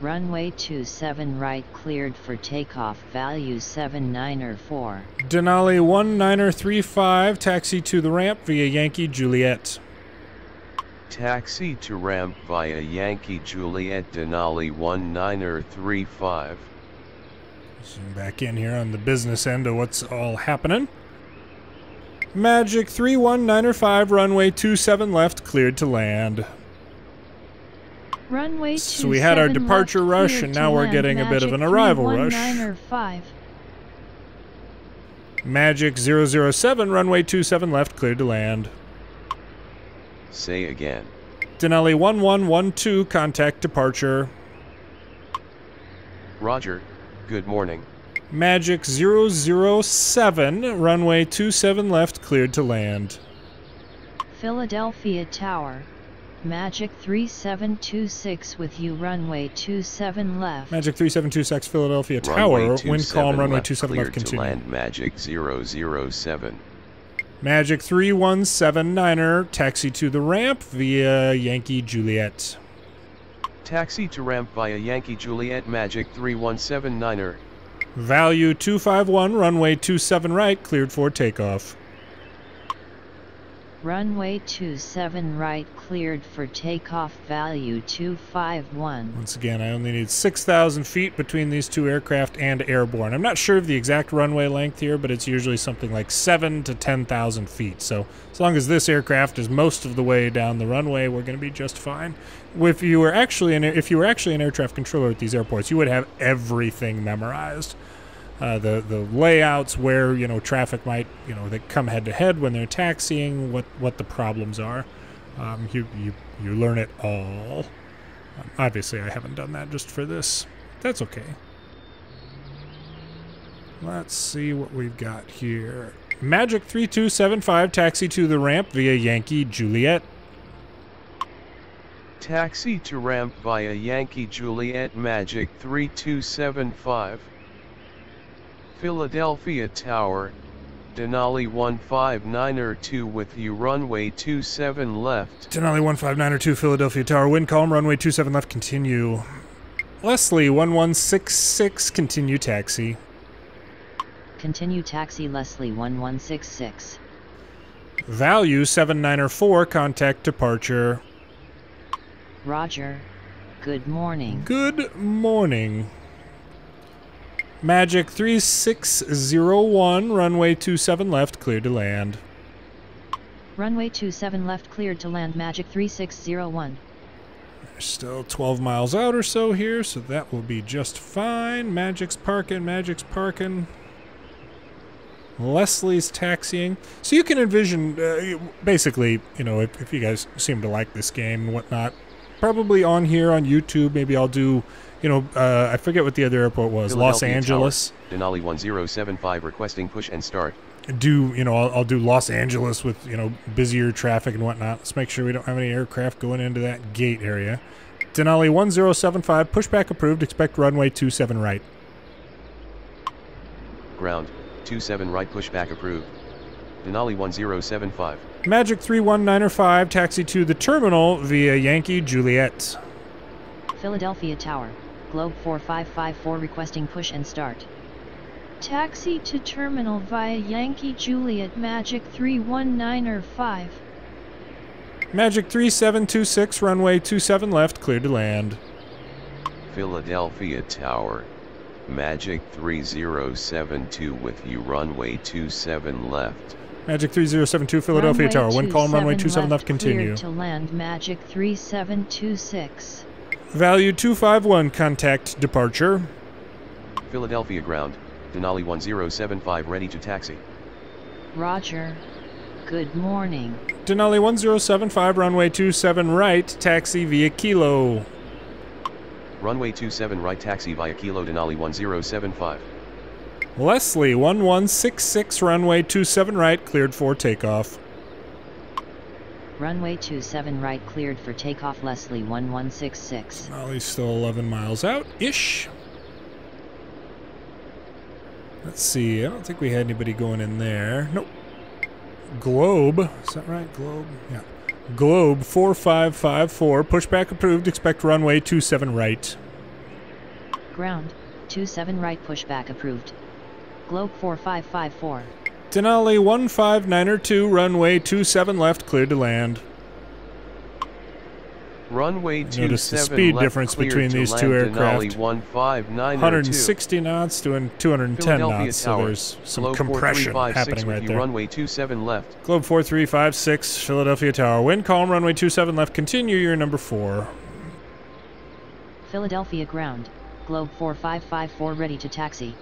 Runway two seven right, cleared for takeoff, value seven nine four. Denali one nine three five, taxi to the ramp via Yankee Juliet. Taxi to ramp via Yankee Juliet, Denali one nine three five. Zoom back in here on the business end of what's all happening. Magic three one nine five, runway two seven left, cleared to land. Runway two seven so we had our departure left, rush, and now we're getting Magic a bit of an arrival rush. Magic zero zero seven, runway two seven left, cleared to land. Say again. Denali one one one two, contact departure. Roger. Good morning. Magic zero zero seven, runway two seven left, cleared to land. Philadelphia Tower, Magic three seven two six with you, runway two seven left. Magic three seven two six, Philadelphia Tower, wind calm, runway two seven left, continue. Cleared to land, Magic zero zero seven. Magic three one seven niner, taxi to the ramp via Yankee Juliet. Taxi to ramp via Yankee Juliet, Magic three one seven niner. Value two five one, runway two seven right, cleared for takeoff. Runway two seven right, cleared for takeoff, value two five one. Once again, I only need six thousand feet between these two aircraft and airborne. I'm not sure of the exact runway length here, but it's usually something like seven to ten thousand feet. So as long as this aircraft is most of the way down the runway, we're going to be just fine. If you were actually an, if you were actually an air traffic controller at these airports, you would have everything memorized. Uh, the the layouts, where, you know, traffic might, you know, that come head to head when they're taxiing, what what the problems are. Um, you, you, you learn it all. Um, obviously, I haven't done that just for this. That's okay. Let's see what we've got here. Magic three two seven five, taxi to the ramp via Yankee Juliet. Taxi to ramp via Yankee Juliet Magic three two seven five. Philadelphia Tower, Denali one five nine er two with you, runway two seven left. Denali one five nine er two, Philadelphia Tower, wind calm, runway two seven left, continue. Leslie one one six six, continue taxi. Continue taxi, Leslie one one six six. Value seven nine er four, contact departure. Roger. Good morning. Good morning. Magic three six zero one, runway two seven left, cleared to land. Runway two seven left, cleared to land, Magic three six zero one. We're still twelve miles out or so here, so that will be just fine. Magic's parking, Magic's parking. Leslie's taxiing. So you can envision, uh, basically, you know, if, if you guys seem to like this game and whatnot, probably on here on YouTube, maybe I'll do, you know, uh, I forget what the other airport was, Los Angeles. Tower, Denali one zero seven five, requesting push and start. Do, you know, I'll, I'll do Los Angeles with, you know, busier traffic and whatnot. Let's make sure we don't have any aircraft going into that gate area. Denali one zero seven five, pushback approved, expect runway two seven right. Ground. two seven right, pushback approved. Denali one zero seven five. Magic three one nine er five, taxi to the terminal via Yankee Juliet. Philadelphia Tower, Globe four five five four, requesting push and start. Taxi to terminal via Yankee Juliet, Magic three one nine er five. Magic three seven two six, runway two seven left, clear to land. Philadelphia Tower, Magic three zero seven two with you, runway two seven left. Magic three zero seven two, Philadelphia runway Tower, wind calm, runway two seven left, continue. To land, Magic three seven two six. Value two five one, contact departure. Philadelphia ground, Denali one zero seven five, ready to taxi. Roger. Good morning. Denali one zero seven five, runway two seven right, taxi via Kilo. Runway two seven right, taxi via Kilo, Denali one zero seven five. Leslie one one six six, runway two seven right, cleared for takeoff. Runway two seven right, cleared for takeoff, Leslie one one six six. Denali's still eleven miles out-ish. Let's see, I don't think we had anybody going in there. Nope. Globe, is that right? Globe? Yeah. Globe four five five four, pushback approved, expect runway two seven right. Ground, two seven right, pushback approved. Globe four five five four. Denali one five nine er two, runway two seven left, cleared to land. Runway two seven notice the speed left difference between these two aircraft. one hundred sixty knots to two hundred ten knots, so there's some compression happening right there. Runway two seven left. Globe four three five six, Philadelphia Tower, wind calm, runway two seven left, continue, your number four. Philadelphia ground, Globe four five five four, ready to taxi.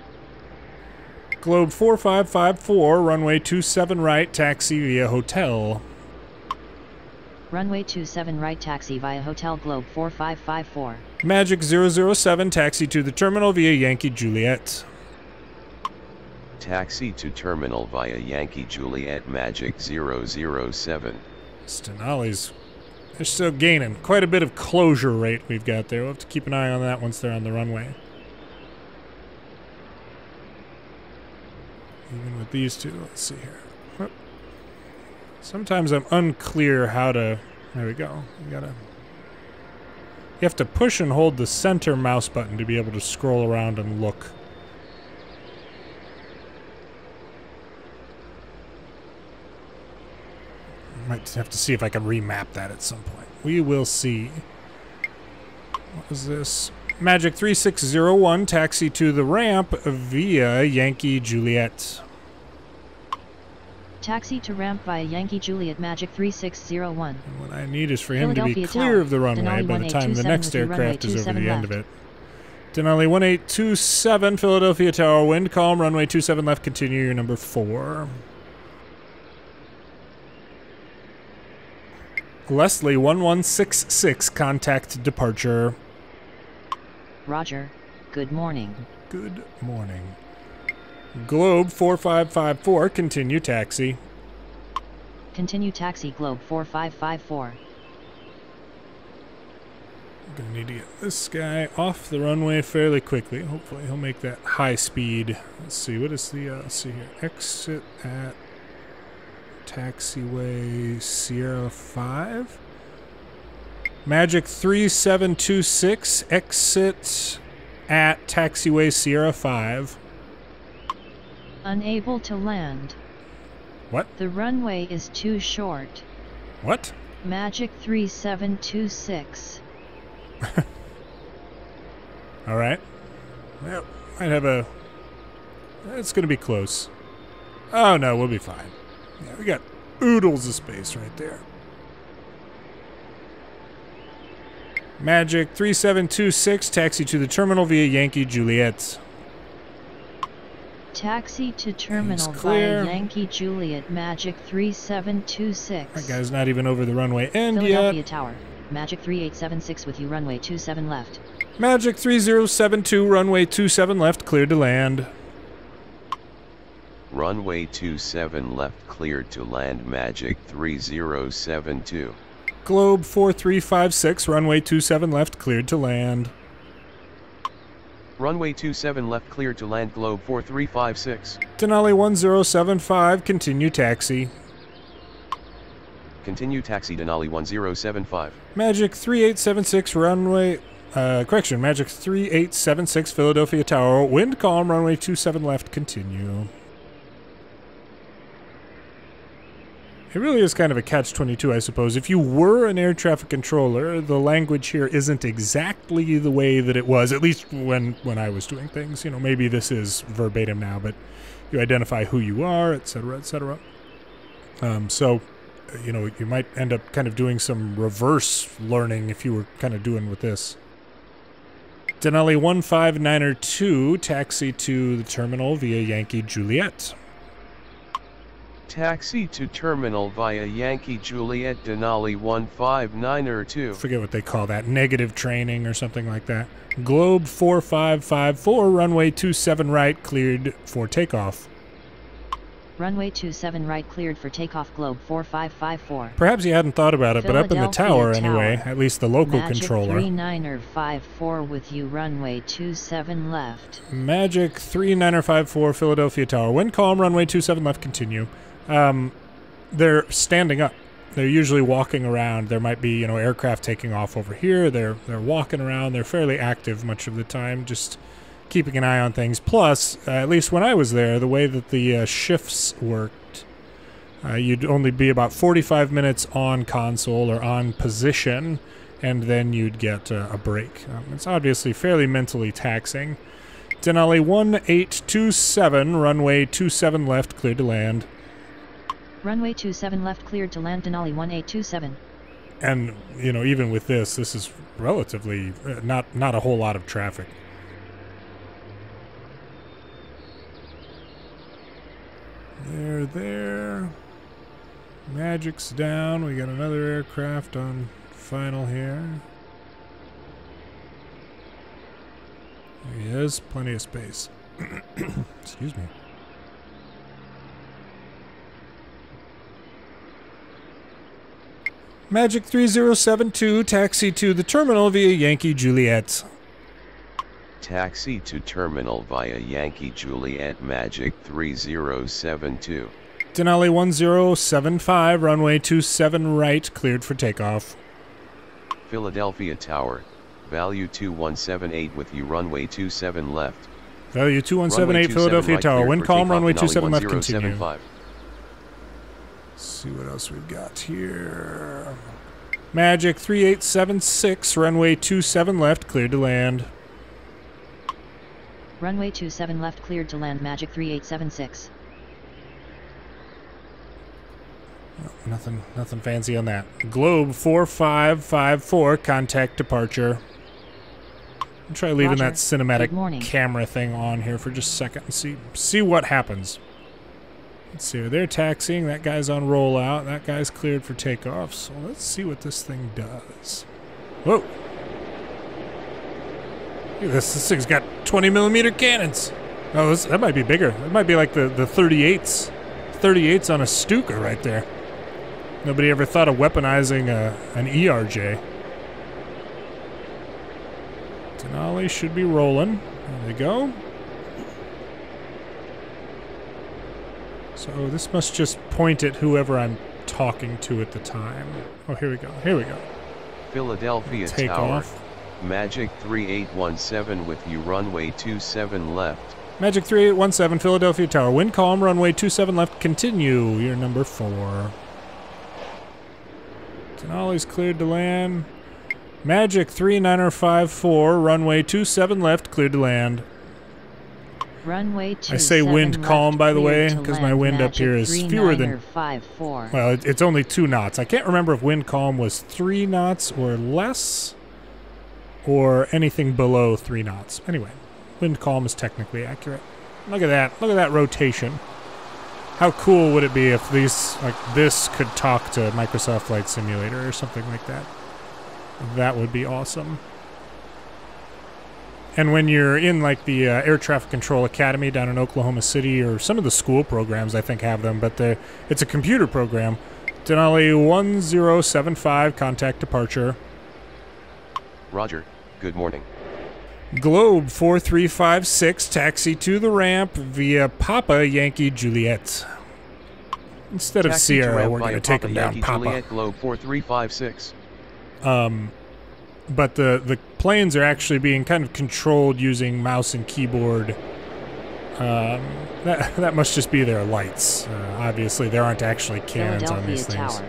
Globe four five five four, runway two seven right, taxi via hotel. Runway two seven right, taxi via Hotel, Globe four five five four. Magic zero zero seven, taxi to the terminal via Yankee Juliet. Taxi to terminal via Yankee Juliet, Magic zero zero seven. Stenali's, they're still gaining. Quite a bit of closure rate we've got there. We'll have to keep an eye on that once they're on the runway. Even with these two, let's see here. Sometimes I'm unclear how to... There we go. You gotta... You have to push and hold the center mouse button to be able to scroll around and look. Might have to see if I can remap that at some point. We will see. What was this? Magic three six zero one, taxi to the ramp via Yankee Juliet. Taxi to ramp via Yankee Juliet, Magic three six zero one. And what I need is for him to be clear Tower, of the runway Denali by the time the next aircraft is over the left. End of it. Denali one eight two seven, Philadelphia Tower, wind calm, runway two seven left, continue, your number four. Leslie one one six six, contact departure. Roger. Good morning. Good morning. Globe four five five four, continue taxi. Continue taxi, Globe four five five four. We're going to need to get this guy off the runway fairly quickly. Hopefully he'll make that high speed. Let's see, what is the, uh, let's see here. Exit at taxiway Sierra five. Magic three seven two six, exit at taxiway Sierra five. Unable to land. What? The runway is too short. What? Magic three seven two six. All right. Well, might have a... It's going to be close. Oh, no, we'll be fine. Yeah, we got oodles of space right there. Magic three seven two six, taxi to the terminal via Yankee Juliet. Taxi to terminal via Yankee Juliet, Magic three seven two six. That guy's not even over the runway end yet. Philadelphia Tower, Magic three eight seven six with you, runway two seven left. Magic three zero seven two, runway two seven left, cleared to land. Runway two seven left, cleared to land, Magic three zero seven two. Globe four three five six, runway two seven left, cleared to land. Runway two seven left, clear to land, Globe four three five six. Denali one zero seven five, continue taxi. Continue taxi, Denali one zero seven five. Magic three eight seven six, runway... Uh, correction, Magic three eight seven six, Philadelphia Tower. Wind calm, runway two seven left, continue. It really is kind of a catch twenty-two, I suppose. If you were an air traffic controller, the language here isn't exactly the way that it was, at least when, when I was doing things. You know, maybe this is verbatim now, but you identify who you are, et cetera, et cetera. Um, so, you know, you might end up kind of doing some reverse learning if you were kind of doing with this. Denali one five nine two, taxi to the terminal via Yankee Juliet. Taxi to terminal via Yankee Juliet, Denali one five nine two. Forget what they call that, negative training or something like that. Globe four five five four, runway two seven right, cleared for takeoff. Runway two seven right, cleared for takeoff, Globe four five five four. Perhaps you hadn't thought about it, but up in the tower, tower anyway, at least the local Magic controller. Magic three niner five four with you, runway two seven left. Magic three niner five four, Philadelphia Tower. Wind calm, runway two seven left, continue. Um, they're standing up. They're usually walking around. There might be, you know, aircraft taking off over here. They're they're walking around. They're fairly active much of the time, just keeping an eye on things. Plus, uh, at least when I was there, the way that the uh, shifts worked, uh, you'd only be about forty-five minutes on console or on position, and then you'd get uh, a break. Um, it's obviously fairly mentally taxing. Denali one eight two seven, runway two seven left, cleared to land. Runway two seven left, cleared to land, Denali one eight two seven. And, you know, even with this, this is relatively uh, not, not a whole lot of traffic. There, there. Magic's down. We got another aircraft on final here. There he is. Plenty of space. Excuse me. Magic three zero seven two, taxi to the terminal via Yankee Juliet. Taxi to terminal via Yankee Juliet, Magic three zero seven two. Denali one zero seven five, runway two seven right, cleared for takeoff. Philadelphia Tower, value two one seven eight with you, runway two seven left. Value two one seven eight, Philadelphia Tower. Wind calm, runway two seven left, continue. Let's see what else we've got here. Magic three eight seven six, runway two seven left, cleared to land. Runway two seven left, cleared to land, Magic three eight seven six. Oh, nothing, nothing fancy on that. Globe four five five four, contact departure. I'll try leaving Roger. That cinematic camera thing on here for just a second and see see what happens. Let's see, they're taxiing. That guy's on rollout. That guy's cleared for takeoff. So let's see what this thing does. Whoa. Look at this. This thing's got twenty millimeter cannons. Oh, this, that might be bigger. That might be like the, the thirty-eights. thirty-eights on a Stuka right there. Nobody ever thought of weaponizing a, an E R J. Denali should be rolling. There we go. So this must just point at whoever I'm talking to at the time. Oh, here we go. Here we go. Philadelphia Tower. Take off. Magic three eight one seven with you, runway two seven left. Magic three eight one seven, Philadelphia Tower. Wind calm, runway two seven left. Continue. You're number four. Denali's cleared to land. Magic three niner five four, runway two seven left, cleared to land. Runway two I say wind calm, by the way, because my wind up here is fewer than... Well, it, it's only two knots. I can't remember if wind calm was three knots or less, or anything below three knots. Anyway, wind calm is technically accurate. Look at that. Look at that rotation. How cool would it be if these, like this, could talk to Microsoft Flight Simulator or something like that? That would be awesome. And when you're in like the uh, Air Traffic Control Academy down in Oklahoma City, or some of the school programs I think have them, but the it's a computer program. Denali one zero seven five, contact departure. Roger. Good morning. Globe four three five six, taxi to the ramp via Papa Yankee Juliet. Instead taxi of Sierra, we're going to take Papa him down Yankee Papa. Juliet, Globe four three five six. Um, but the, the planes are actually being kind of controlled using mouse and keyboard. Um, that, that must just be their lights. Uh, obviously, there aren't actually cannons on these things. Tower.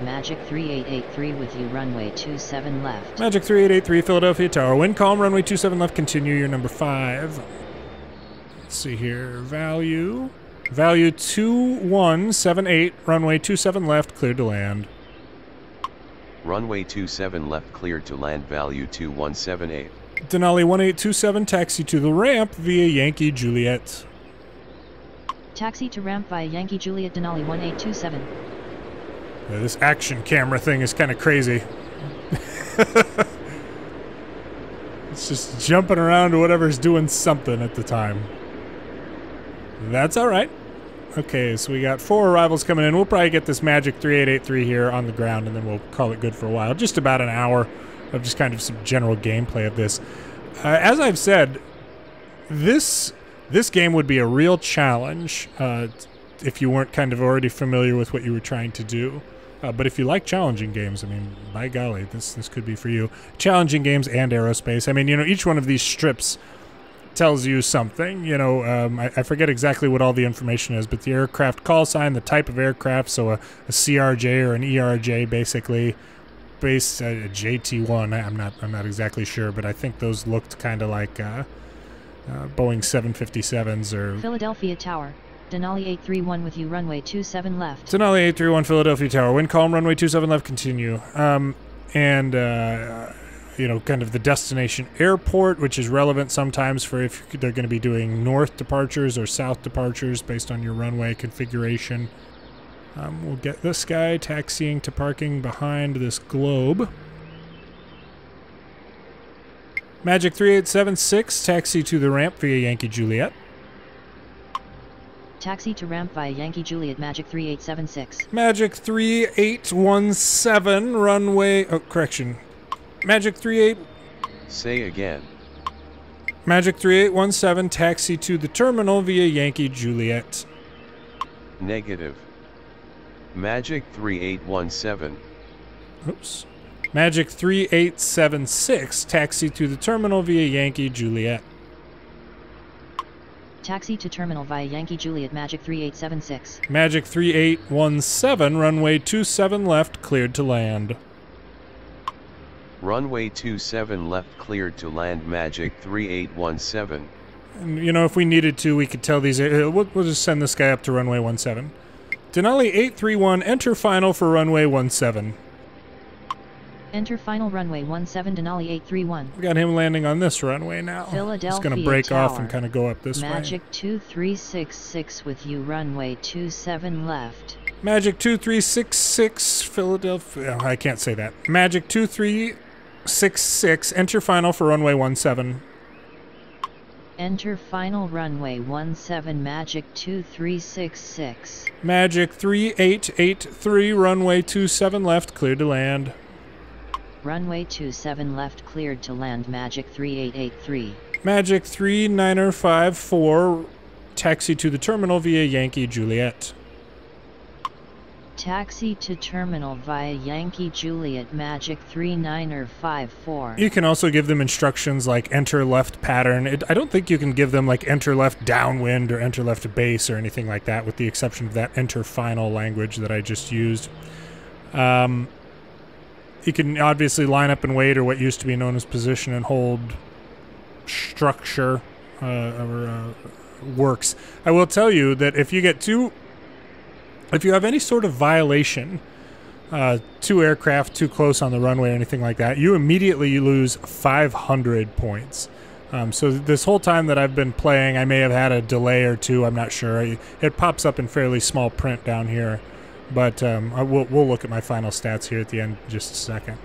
Magic three eight eight three with you, runway two seven left. Magic three eight eight three, Philadelphia Tower. Wind calm, runway two seven left, continue, your number five. Let's see here, value. Value two one seven eight, runway two seven left, cleared to land. Runway two seven left, cleared to land, value two one seven eight. Denali one eight two seven, taxi to the ramp via Yankee Juliet. Taxi to ramp via Yankee Juliet, Denali one eight two seven. Yeah, this action camera thing is kind of crazy. It's just jumping around to whatever's doing something at the time. That's all right. Okay, so we got four arrivals coming in. We'll probably get this Magic three eight eight three here on the ground, and then we'll call it good for a while. Just about an hour of just kind of some general gameplay of this. Uh, as I've said, this this game would be a real challenge uh, if you weren't kind of already familiar with what you were trying to do. Uh, but if you like challenging games, I mean, by golly, this this could be for you. Challenging games and aerospace. I mean, you know, each one of these strips tells you something. You know, um, I, I forget exactly what all the information is, but the aircraft call sign, the type of aircraft, so a, a C R J or an E R J, basically, based uh, a J T one. I'm not, I'm not exactly sure, but I think those looked kind of like uh, uh, Boeing seven fifty-sevens or Philadelphia Tower. Denali eight three one with you, runway two seven left. Denali eight three one, Philadelphia Tower. Wind calm, runway two seven left, continue. Um, and, uh, you know, kind of the destination airport, which is relevant sometimes for if they're going to be doing north departures or south departures based on your runway configuration. Um, we'll get this guy taxiing to parking behind this globe. Magic three eight seven six, taxi to the ramp via Yankee Juliet. Taxi to ramp via Yankee Juliet, Magic three eight seven six. Magic three eight one seven, runway... Oh, correction. Magic three eight... Say again. Magic three eight one seven, taxi to the terminal via Yankee Juliet. Negative. Magic three eight one seven. Oops. Magic three eight seven six, taxi to the terminal via Yankee Juliet. Taxi to terminal via Yankee Juliet, Magic three eight seven six. Magic three eight one seven, runway two seven left, cleared to land. Runway two seven left, cleared to land, Magic three eight one seven. And, you know, if we needed to, we could tell these... Uh, we'll, we'll just send this guy up to runway one seven. Denali eight three one, enter final for runway one seven. Enter final runway one seven Denali eight three one. We got him landing on this runway now. Philadelphia It's going to break Tower. off and kind of go up this Magic way. Magic two three six six with you, runway two seven left. Magic two three six six, Philadelphia. Oh, I can't say that. Magic two three six six, enter final for runway one seven. Enter final runway one seven, Magic two three six six. Magic three eight eight three, runway two seven left, cleared to land. Runway two seven left, cleared to land, Magic three eight eight three. Magic three niner five four, taxi to the terminal via Yankee Juliet. Taxi to terminal via Yankee Juliet, Magic three niner five four. You can also give them instructions like enter left pattern. It, I don't think you can give them like enter left downwind or enter left base or anything like that, with the exception of that enter final language that I just used. Um, you can obviously line up and wait, or what used to be known as position and hold structure uh, or, uh, works. I will tell you that if you get two... If you have any sort of violation, uh, two aircraft too close on the runway or anything like that, you immediately lose five hundred points. Um, so this whole time that I've been playing, I may have had a delay or two. I'm not sure. I, it pops up in fairly small print down here. But um, I will, we'll look at my final stats here at the end in just a second.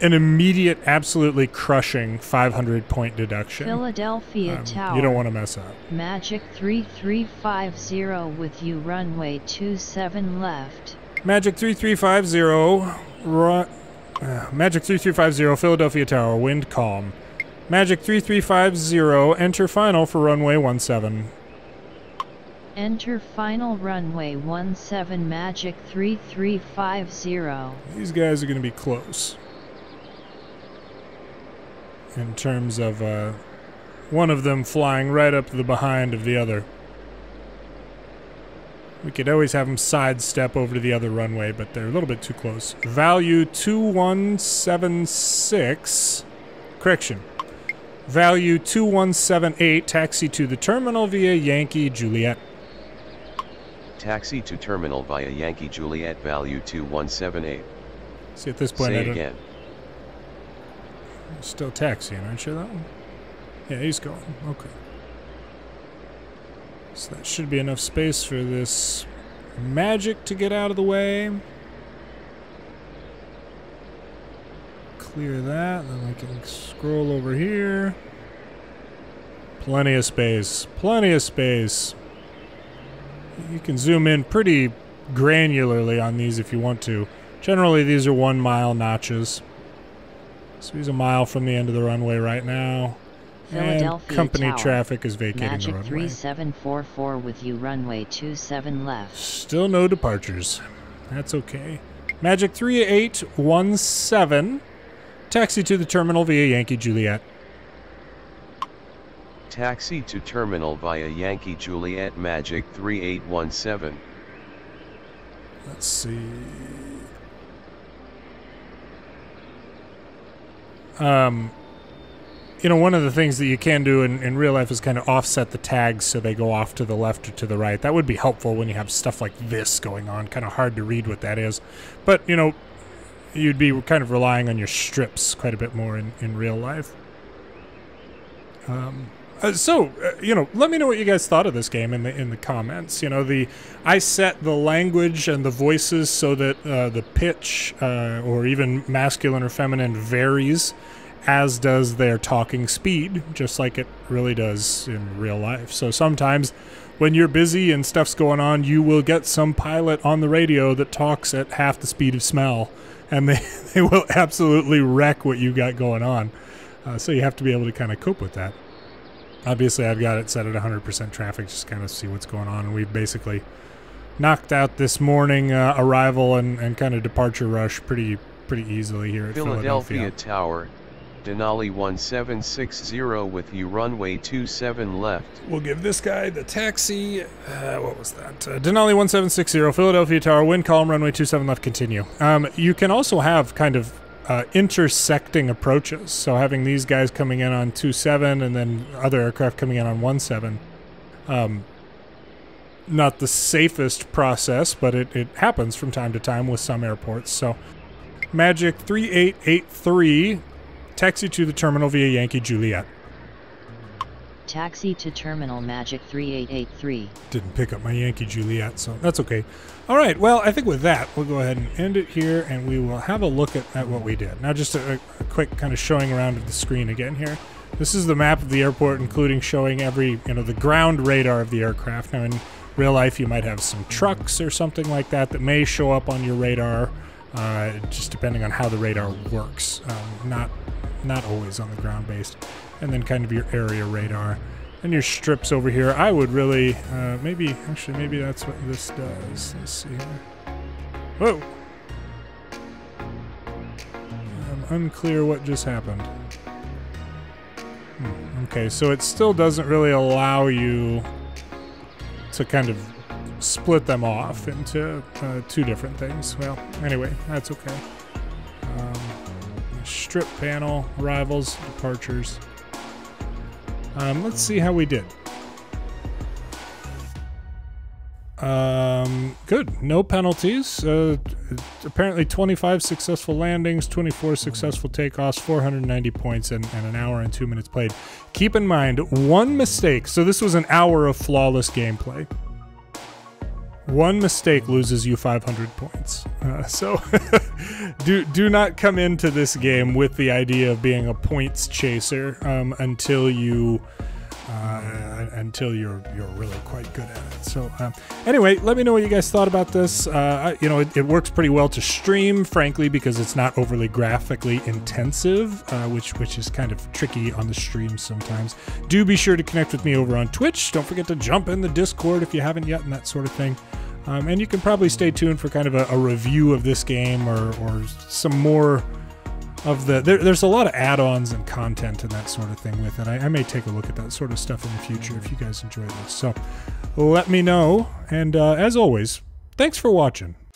An immediate, absolutely crushing five hundred point deduction. Philadelphia um, Tower. You don't want to mess up. Magic three three five zero with you, runway two seven left. Magic three three five zero, ru uh, Magic three three five zero, Philadelphia Tower, wind calm. Magic three three five zero, enter final for runway one seven. Enter final runway one seven, Magic three three five zero. These guys are going to be close. In terms of uh, one of them flying right up the behind of the other. We could always have them sidestep over to the other runway, but they're a little bit too close. Value two one seven six, correction, value two one seven eight, taxi to the terminal via Yankee Juliet. Taxi to terminal via Yankee Juliet, value two one seven eight. See, at this point, Say I don't... again. Still taxiing, aren't you, that one? Yeah, he's going. Okay. So that should be enough space for this Magic to get out of the way. Clear that, then I can scroll over here. Plenty of space. Plenty of space. You can zoom in pretty granularly on these if you want to. Generally, these are one mile notches. So he's a mile from the end of the runway right now. Philadelphia and company Tower. Traffic is vacating Magic the runway. Magic three seven four four with you, runway two seven left. Still no departures. That's okay. Magic three eight one seven, taxi to the terminal via Yankee Juliet. Taxi to terminal via Yankee Juliet, Magic three eight one seven. Let's see... Um, you know, one of the things that you can do in, in real life is kind of offset the tags so they go off to the left or to the right. That would be helpful when you have stuff like this going on. Kind of hard to read what that is. But, you know, you'd be kind of relying on your strips quite a bit more in, in real life. Um, uh, so, uh, you know, let me know what you guys thought of this game in the in the comments. You know, the I set the language and the voices so that uh, the pitch uh, or even masculine or feminine varies, as does their talking speed, just like it really does in real life. So sometimes when you're busy and stuff's going on, you will get some pilot on the radio that talks at half the speed of smell, and they, they will absolutely wreck what you got going on. Uh, so you have to be able to kind of cope with that. Obviously, I've got it set at one hundred percent traffic, just kind of see what's going on, and we've basically knocked out this morning uh, arrival and, and kind of departure rush pretty pretty easily here at Philadelphia. Philadelphia Tower. Denali one seven six zero with you, runway two seven left. We'll give this guy the taxi. Uh, what was that? Uh, Denali one seven six zero, Philadelphia Tower, wind column, runway two seven left, continue. Um, you can also have kind of uh, intersecting approaches. So having these guys coming in on two seven and then other aircraft coming in on one seven. Um, not the safest process, but it, it happens from time to time with some airports. So Magic three eight eight three. Taxi to the terminal via Yankee Juliet. Taxi to terminal Magic three eight eight three. Didn't pick up my Yankee Juliet, so that's okay. All right, well, I think with that, we'll go ahead and end it here, and we will have a look at, at what we did. Now, just a, a quick kind of showing around of the screen again here. This is the map of the airport, including showing every, you know, the ground radar of the aircraft. Now, in real life, you might have some trucks or something like that that may show up on your radar, uh, just depending on how the radar works. Um, not, not always on the ground-based. And then kind of your area radar. And your strips over here. I would really, uh, maybe, actually, maybe that's what this does. Let's see here. Whoa! I'm unclear what just happened. Hmm. Okay, so it still doesn't really allow you to kind of split them off into uh, two different things. Well, anyway, that's okay. Um, strip panel, arrivals, departures. Um, let's see how we did. Um, good. No penalties. Uh, apparently twenty-five successful landings, twenty-four successful takeoffs, four hundred ninety points, and, and an hour and two minutes played. Keep in mind, one mistake. So this was an hour of flawless gameplay. One mistake loses you five hundred points. Uh, so do do not come into this game with the idea of being a points chaser um, until you uh, until you're you're really quite good at it. So um, anyway, let me know what you guys thought about this. Uh, you know, it, it works pretty well to stream, frankly, because it's not overly graphically intensive, uh, which which is kind of tricky on the stream sometimes. Do be sure to connect with me over on Twitch. Don't forget to jump in the Discord if you haven't yet and that sort of thing. Um, and you can probably stay tuned for kind of a, a review of this game or, or some more of the... There, there's a lot of add-ons and content and that sort of thing with it. I, I may take a look at that sort of stuff in the future if you guys enjoy this. So let me know. And uh, as always, thanks for watching.